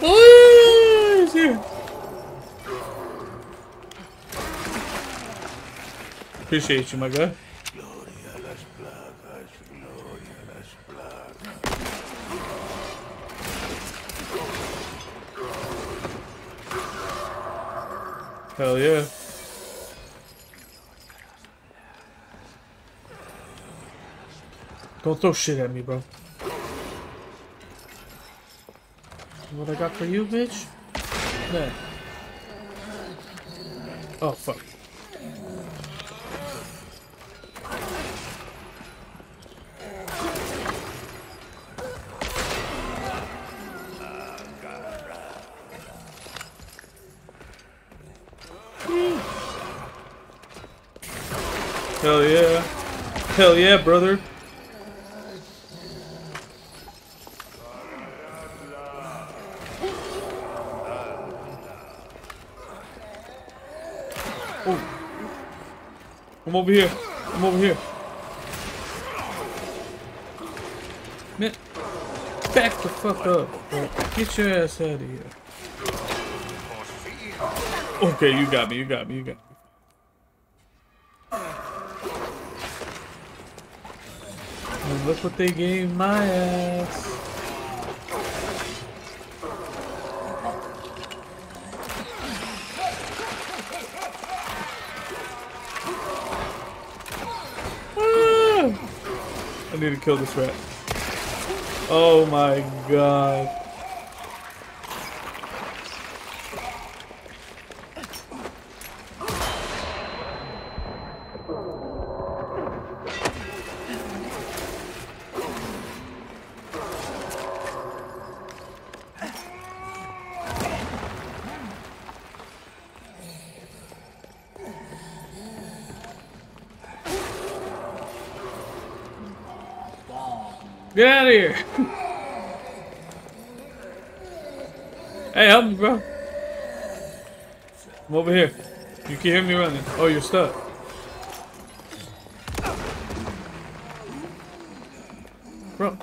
Oh, he's here. Appreciate you, my guy. Hell yeah. Don't throw shit at me, bro. What I got for you, bitch? There. Oh, fuck. Hell yeah. Hell yeah, brother. Oh. I'm over here. I'm over here. Man, back the fuck up. Get your ass out of here. Okay, you got me. You got me. You got me. And look what they gave my ass. Ah! I need to kill this rat. Oh my god. Get out of here! Hey, help me, bro! I'm over here. You can hear me running. Oh, you're stuck. Bro. Eat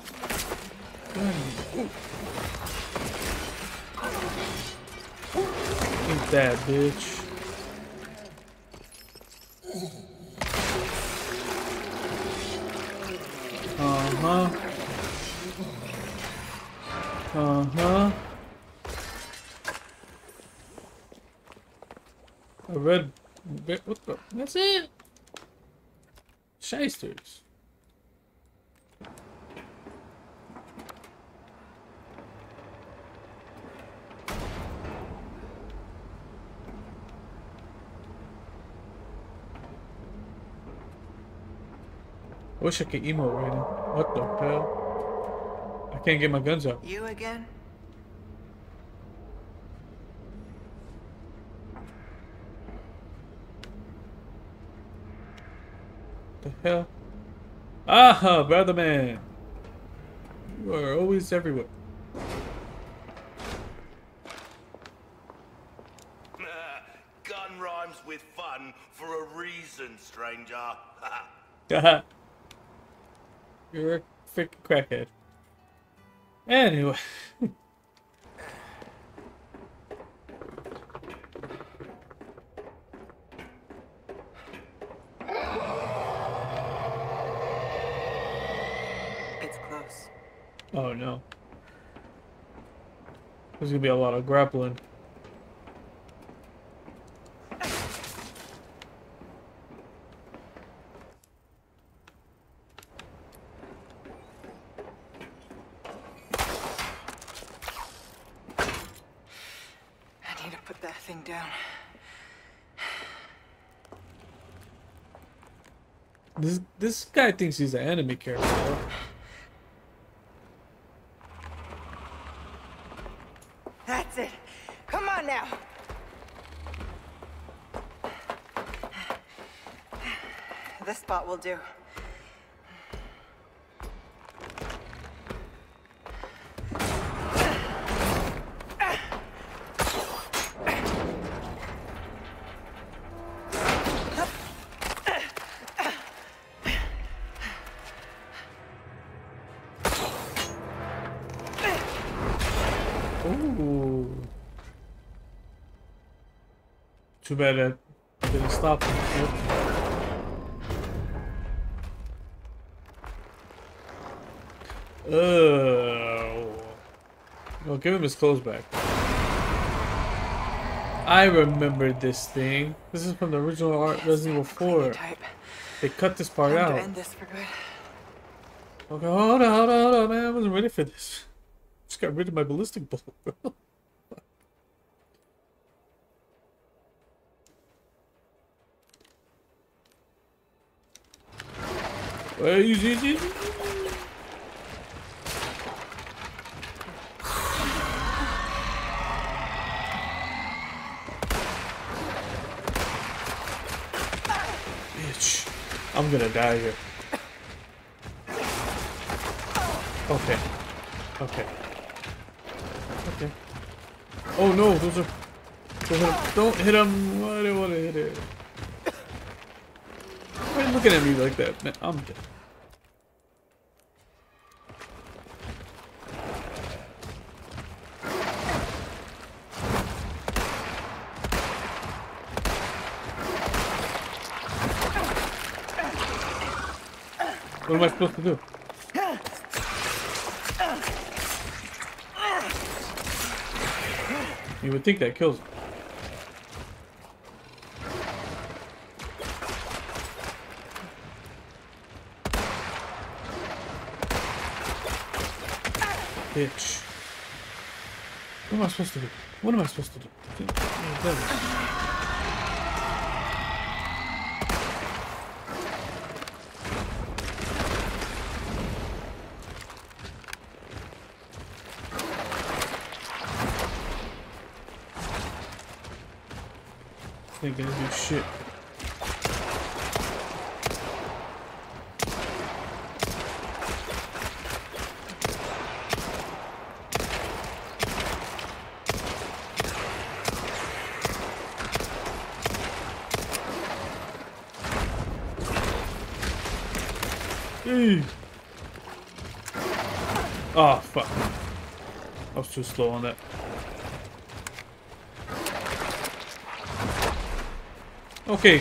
that, bitch. Uh-huh. Uh-huh. A red bit, what the? That's it? Shysters. I wish I could emote right now. What the hell? I can't get my guns up. You again? The hell? Ah, brother man. You are always everywhere. Gun rhymes with fun for a reason, stranger. You're a freaking crackhead. Anyway. It's close. Oh no. There's gonna be a lot of grappling. Put that thing down. This this guy thinks he's an enemy character. That's it. Come on now. This spot will do. Ooh. Too bad that didn't stop him. Yep. Oh. No, give him his clothes back. I remember this thing. This is from the original art Resident Evil four. They cut this part out. End this for good. Okay, hold on, hold on, hold on, man. I wasn't ready for this. Just got rid of my ballistic bullet, bro. Well, you see, you see. Bitch, I'm gonna die here. Okay, okay. Okay. Oh no, those are. Those are don't hit him. I don't want to hit it. Why are you looking at me like that, man? I'm dead. What am I supposed to do? You would think that kills him. Bitch. What am I supposed to do? What am I supposed to do? I think gonna do shit. Oh fuck. I was too slow on that. Okay,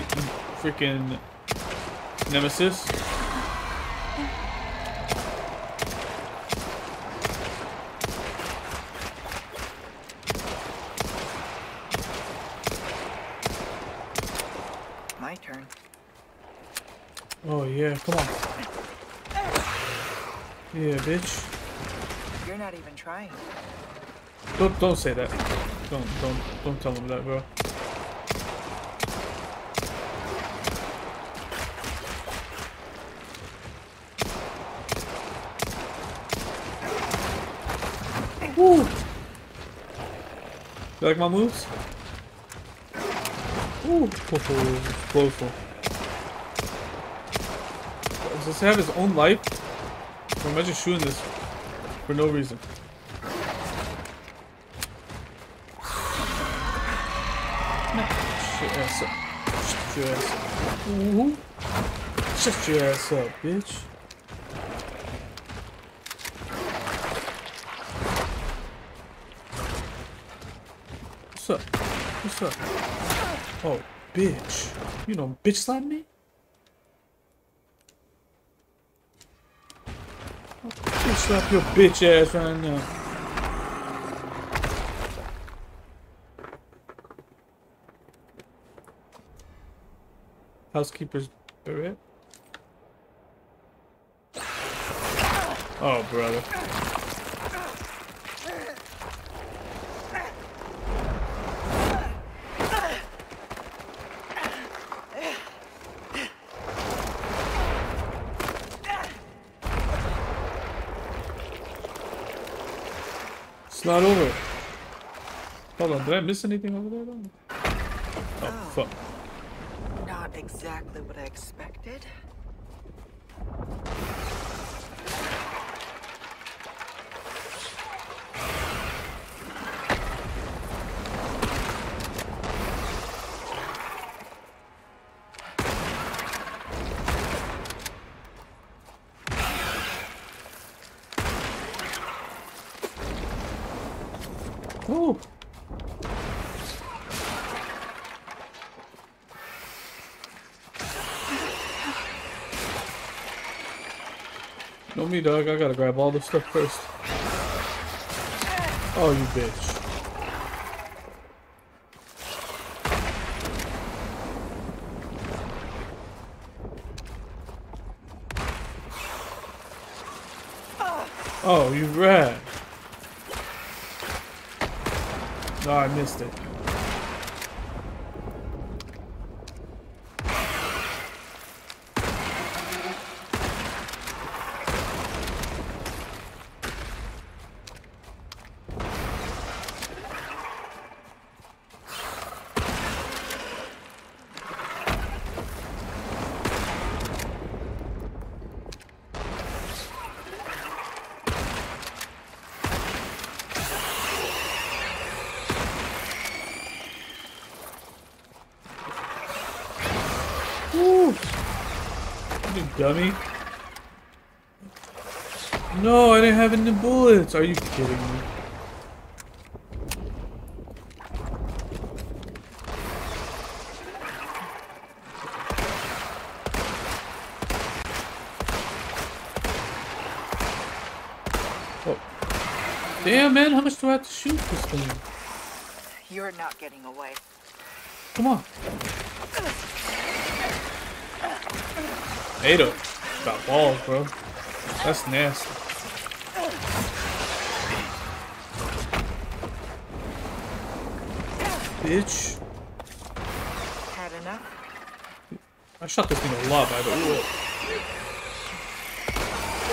freaking nemesis. My turn. Oh yeah, come on. Yeah, bitch. You're not even trying. Don't don't say that. Don't don't don't tell him that, bro. Woo! You like my moves? Ooh, closeful. Does this have his own life? Or am I just shooting this? For no reason. Shut your ass up. Shut your ass up. Ooh. Shut your ass up, bitch. What's up? What's up? Oh, bitch. You don't bitch slap me? I'll slap your bitch ass right now. Housekeeper's beret? Oh, brother. It's not over. Hold on, did I miss anything over there? Oh, oh fuck. Not exactly what I expected. Oh! No me, dog. I gotta grab all this stuff first. Oh, you bitch. Oh, you rat. Oh, I missed it. You dummy. No, I didn't have any bullets. Are you kidding me? Oh. Damn, man, how much do I have to shoot this thing? You're not getting away. Come on. Ada got balls, bro. That's nasty. Bitch. Had enough? I shot this thing a lot by the way.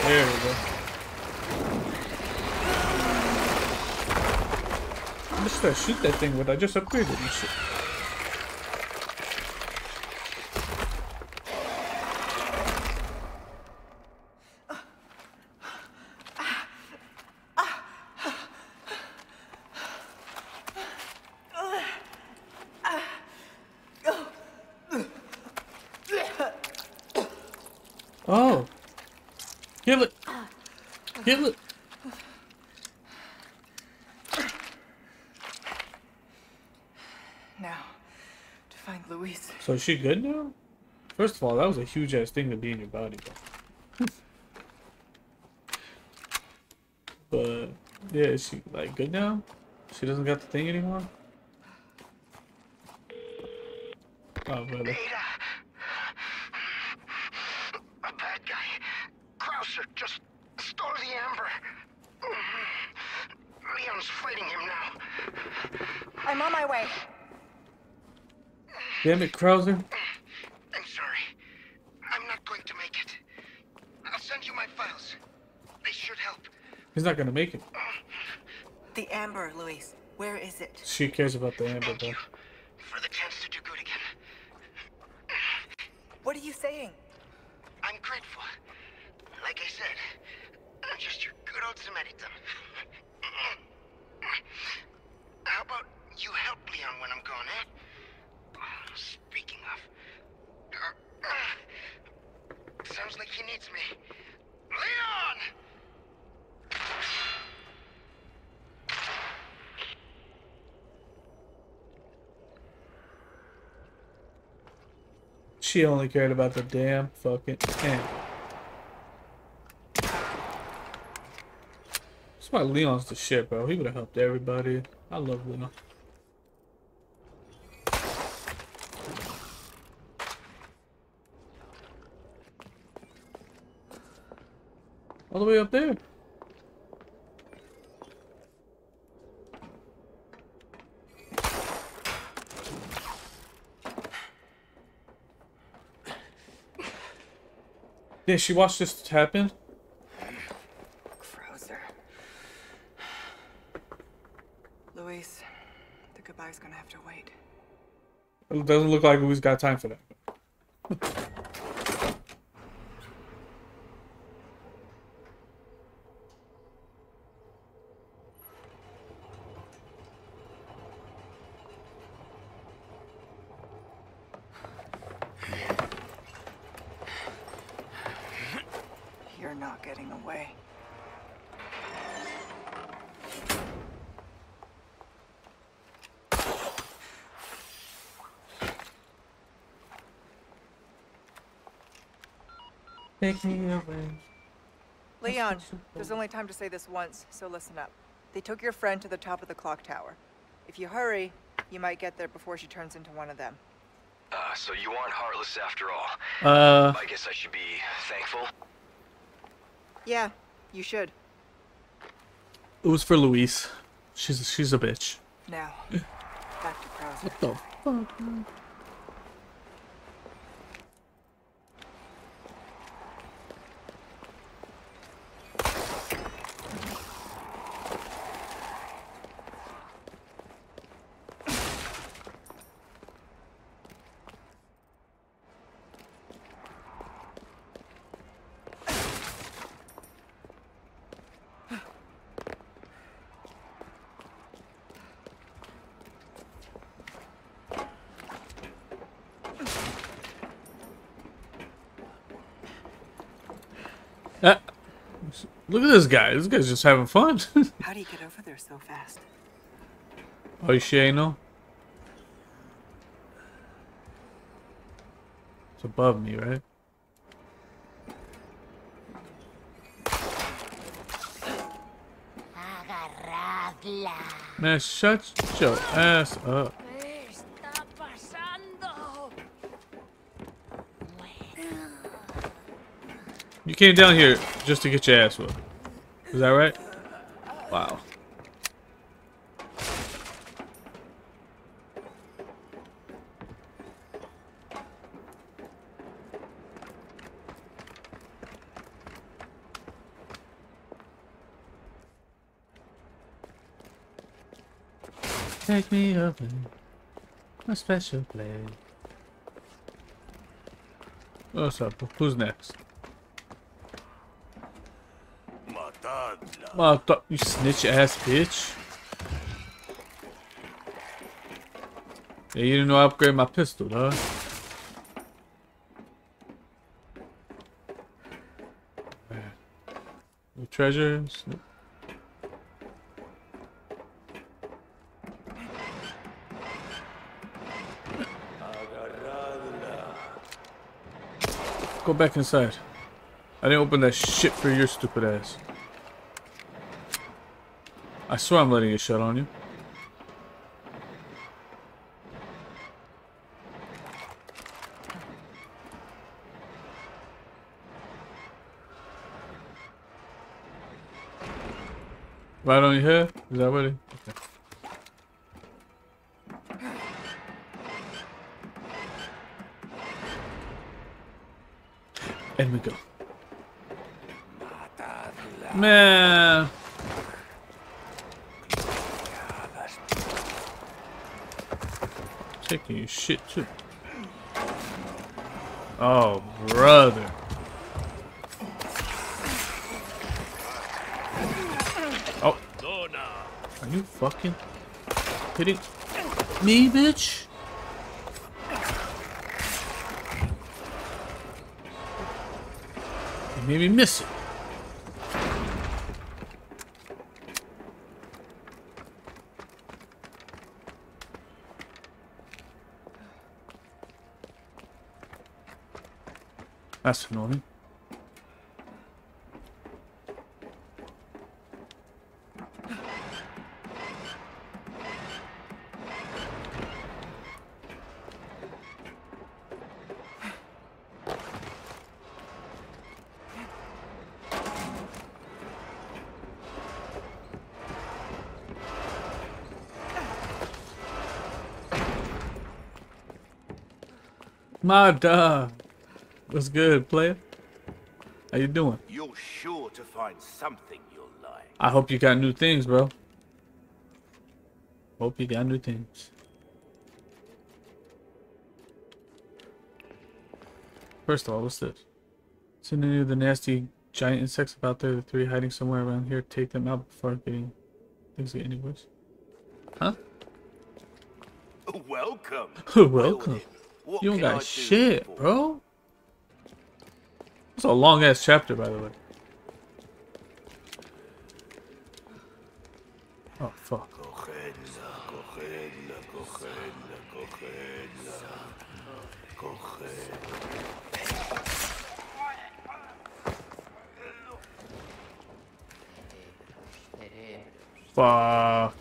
There we go. How much did I shoot that thing with? I just upgraded and shit. Oh, kill it, kill it. Now, to find Louise. So is she good now? First of all, that was a huge ass thing to be in your body. But yeah, is she like good now? She doesn't got the thing anymore. Oh really? Just stole the amber. Leon's fighting him now. I'm on my way. Damn it, Krauser. I'm sorry. I'm not going to make it. I'll send you my files. They should help. He's not going to make it. The amber, Louise. Where is it? She cares about the amber, though. For the chance to do good again. What are you saying? I'm grateful. Like I said, I'm just your good old Samaritan. How about you help Leon when I'm gone, eh? Speaking of... Uh, uh, sounds like he needs me. Leon! She only cared about the damn fucking end. That's why Leon's the shit, bro. He would have helped everybody. I love Leon. All the way up there. Yeah, she watched this happen. Guy's gonna have to wait. It doesn't look like we've got time for that. You're not getting away. Take me away. Leon, there's only time to say this once, so listen up. They took your friend to the top of the clock tower. If you hurry, you might get there before she turns into one of them. Uh, so you aren't heartless after all. Uh... I guess I should be thankful. Yeah, you should. It was for Louise. She's a, she's a bitch. Now, back to Krauser. What the fuck, man? Uh, look at this guy. This guy's just having fun. How do you get over there so fast? Oh, you sure you know? It's above me, right? Man, shut your ass up. You came down here just to get your ass whooped. Is that right? Wow. Take me over my special place. What's up? Who's next? Matadla. You snitch ass bitch. Yeah, you didn't know I upgrade my pistol, huh? No treasures? Nope. Go back inside. I didn't open that shit for your stupid ass. I swear I'm letting it shut on you. Right on your head? Is that ready? Okay. And we go. Man. Taking your shit too. Oh, brother. Oh. Are you fucking kidding me, bitch? Maybe miss it. That's annoying. Mada, what's good, player? How you doing? You're sure to find something you'll like. I hope you got new things, bro. Hope you got new things. First of all, what's this? Send any of the nasty giant insects about there. The three hiding somewhere around here. Take them out before getting things get any worse. Huh? Welcome. Welcome. What you don't got do shit, for? Bro. It's a long ass chapter, by the way. Oh, fuck. Fuck.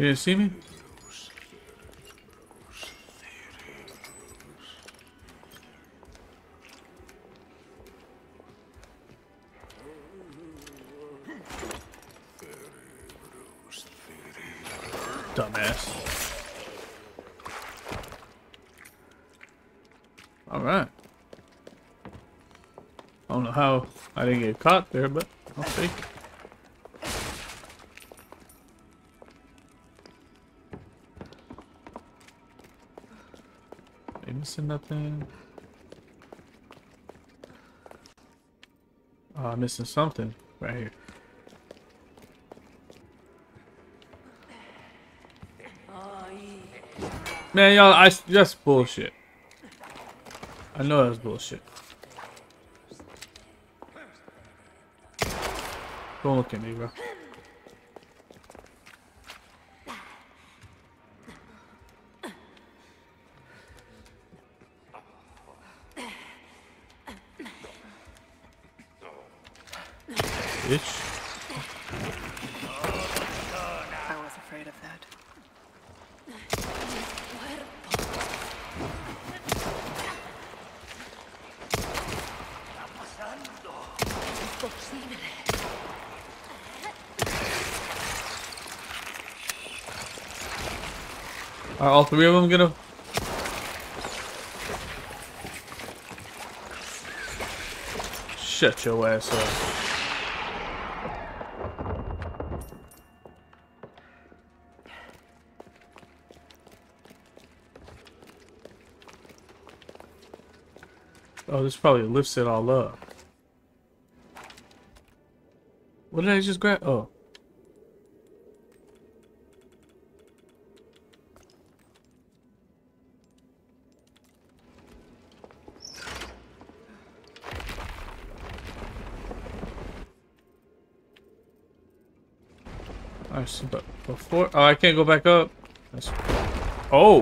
You didn't see me? Dumbass. Alright. I don't know how I didn't get caught there, but I'll see. Nothing. Oh, I'm missing something right here. Man, y'all, I that's bullshit. I know that's bullshit. Don't look at me, bro. Bitch. I was afraid of that. Are all three of them gonna? Shut your ass up. Oh, this probably lifts it all up. What did I just grab? Oh. Alright, so but before. Oh, I can't go back up. That's, oh.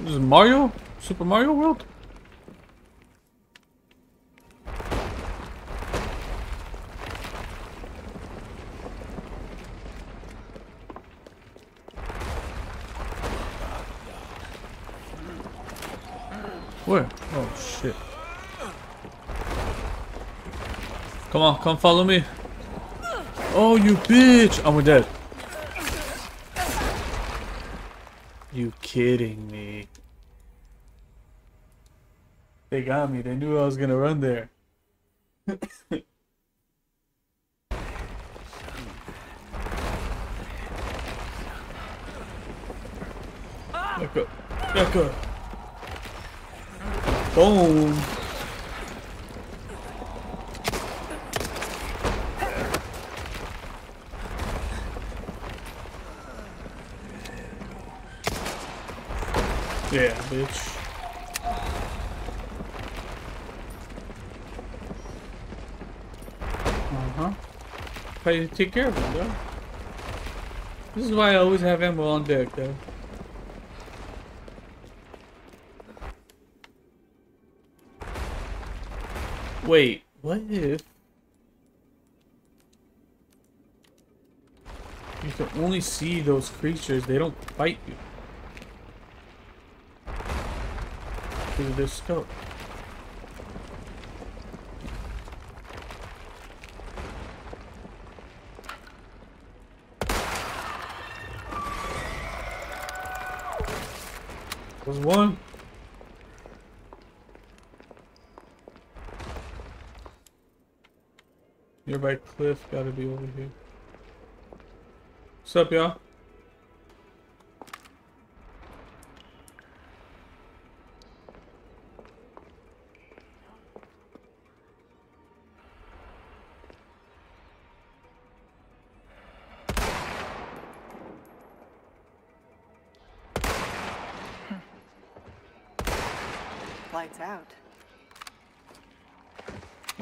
This is Mario? Super Mario World? Where? Oh shit. Come on, come follow me. Oh you bitch! I'm dead. You kidding me? They got me. They knew I was gonna run there. Back up. Back up. Boom. Yeah, bitch. To take care of them, though. This is why I always have ammo on deck, though. Wait, what if you can only see those creatures? They don't bite you through this scope. There's one. Nearby cliff, gotta be over here. What's up, y'all? Lights out.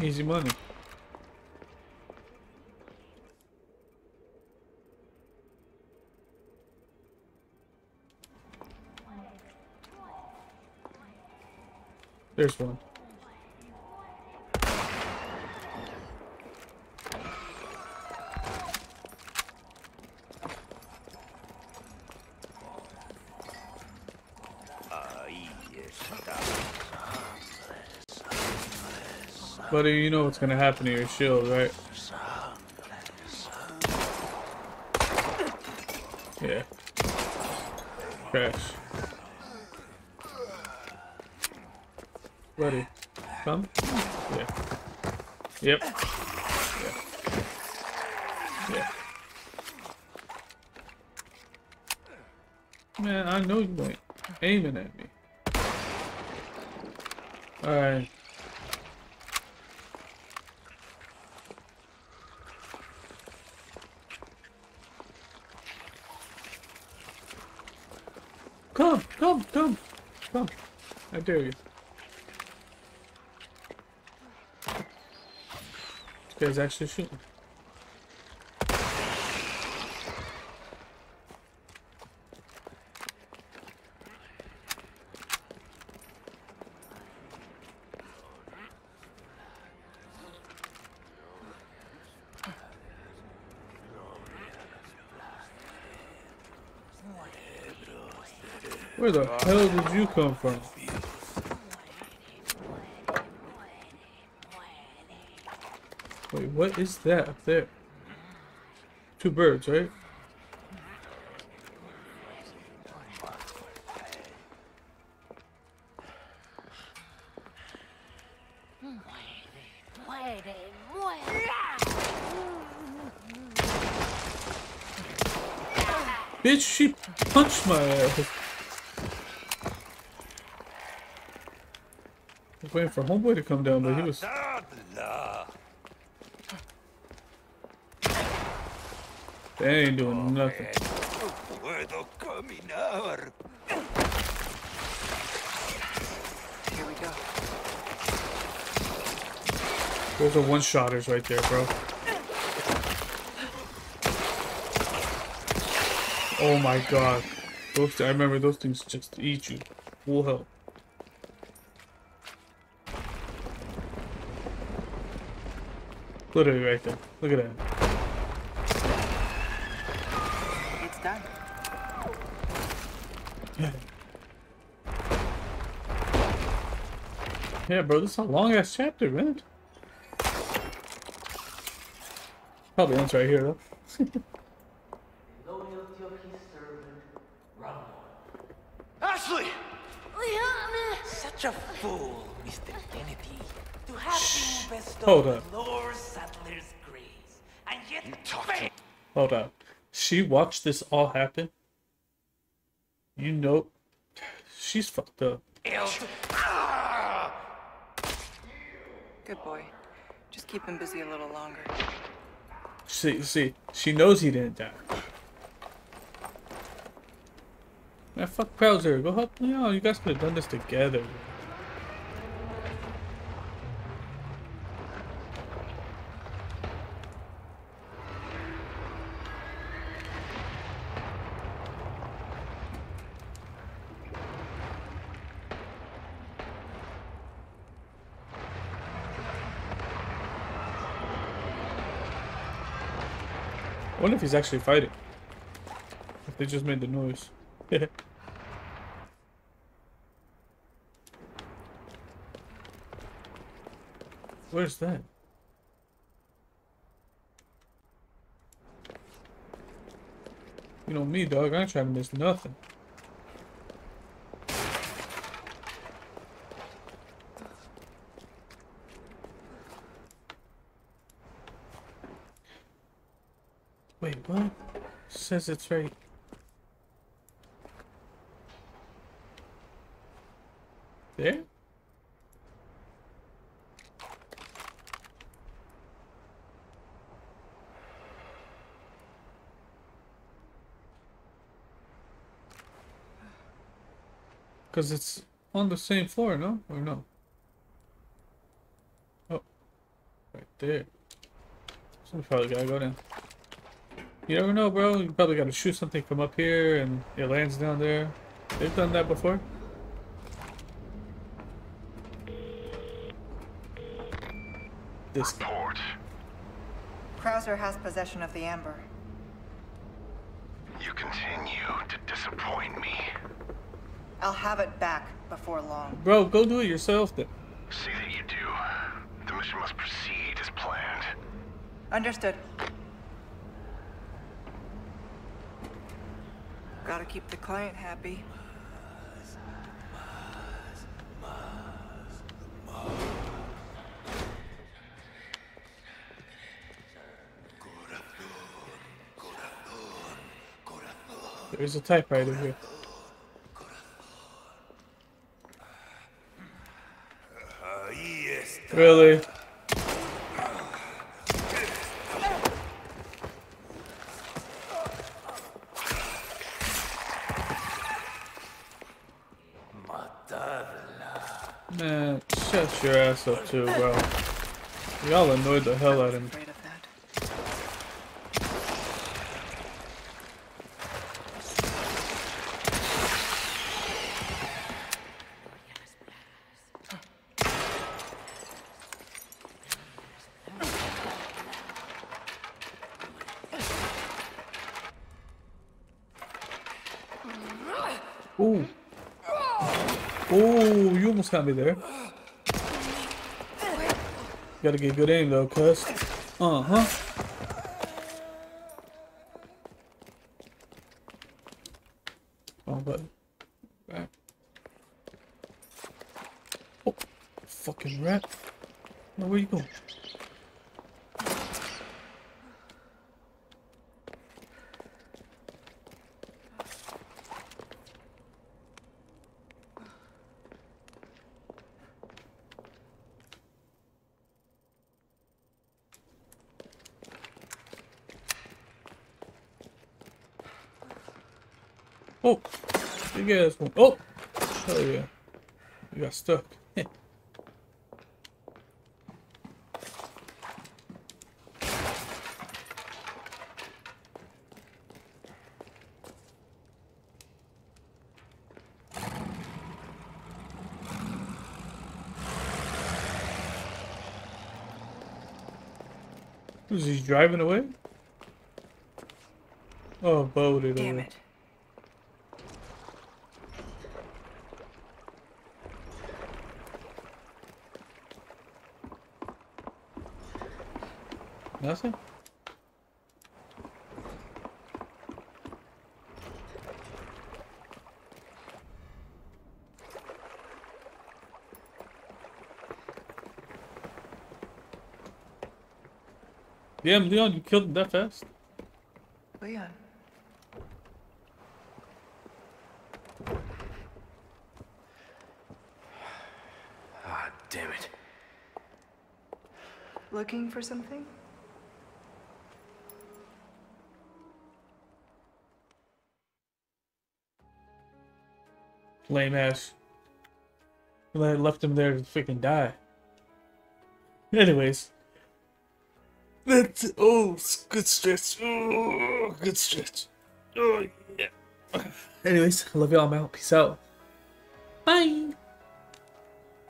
Easy money. There's one. Buddy, you know what's gonna happen to your shield, right? Yeah. Crash. Buddy, come? Yeah. Yep. Yeah. Yeah. Man, I know you ain't aiming at me. Alright. Come, come, come. How dare you? This guy's actually shooting. Where the hell did you come from? Wait, what is that up there? Two birds, right? Bitch, she punched my ass. Waiting for homeboy to come down, but he was. They ain't doing nothing. Here we go. Those are one-shotters right there, bro. Oh my god, those! I remember those things just eat you. Full help. Literally right there. Look at that. It's done. Yeah. Yeah, bro, this is a long ass chapter, man. Probably ends right here, though. Ashley! Leon! Such a fool, Mister Kennedy. To have been bestowed lower settlers' grace, and yet fail. Hold on. She watched this all happen. You know, she's fucked up. Good boy. Just keep him busy a little longer. See, see, she knows he didn't die. Man, fuck Krauser. Go help Leon. You guys could have done this together. I wonder if he's actually fighting. If they just made the noise. Where's that? You know me, dog. I ain't trying to miss nothing. Wait, what? It says it's right. There? Because it's on the same floor, no? Or no? Oh. Right there. So we probably gotta go down. You never know, bro. You probably gotta shoot something from up here and it lands down there. They've done that before. This report. Krauser has possession of the amber. You continue to disappoint me. I'll have it back before long. Bro, go do it yourself then. See that you do. The mission must proceed as planned. Understood. Gotta keep the client happy. There's a typewriter here. Really? Man, shut your ass up too, bro. Y'all annoyed the hell out of me. Ooh. Ooh, you almost got me there. Gotta get good aim though, cuz. Uh-huh. Wrong button. Back. Oh, fucking rat. Now where you going? Oh, big ass one. Oh, hell yeah. You got stuck. Heh. Was he driving away? Oh, boated away. Damn it. Nothing? Damn, Leon, you killed him that fast? Leon. Ah, damn it. Looking for something? Lame ass. I left him there to freaking die. Anyways. That's, oh, good stretch. Oh, good stretch. Oh, yeah. Anyways, I love y'all. I'm out. Peace out. Bye.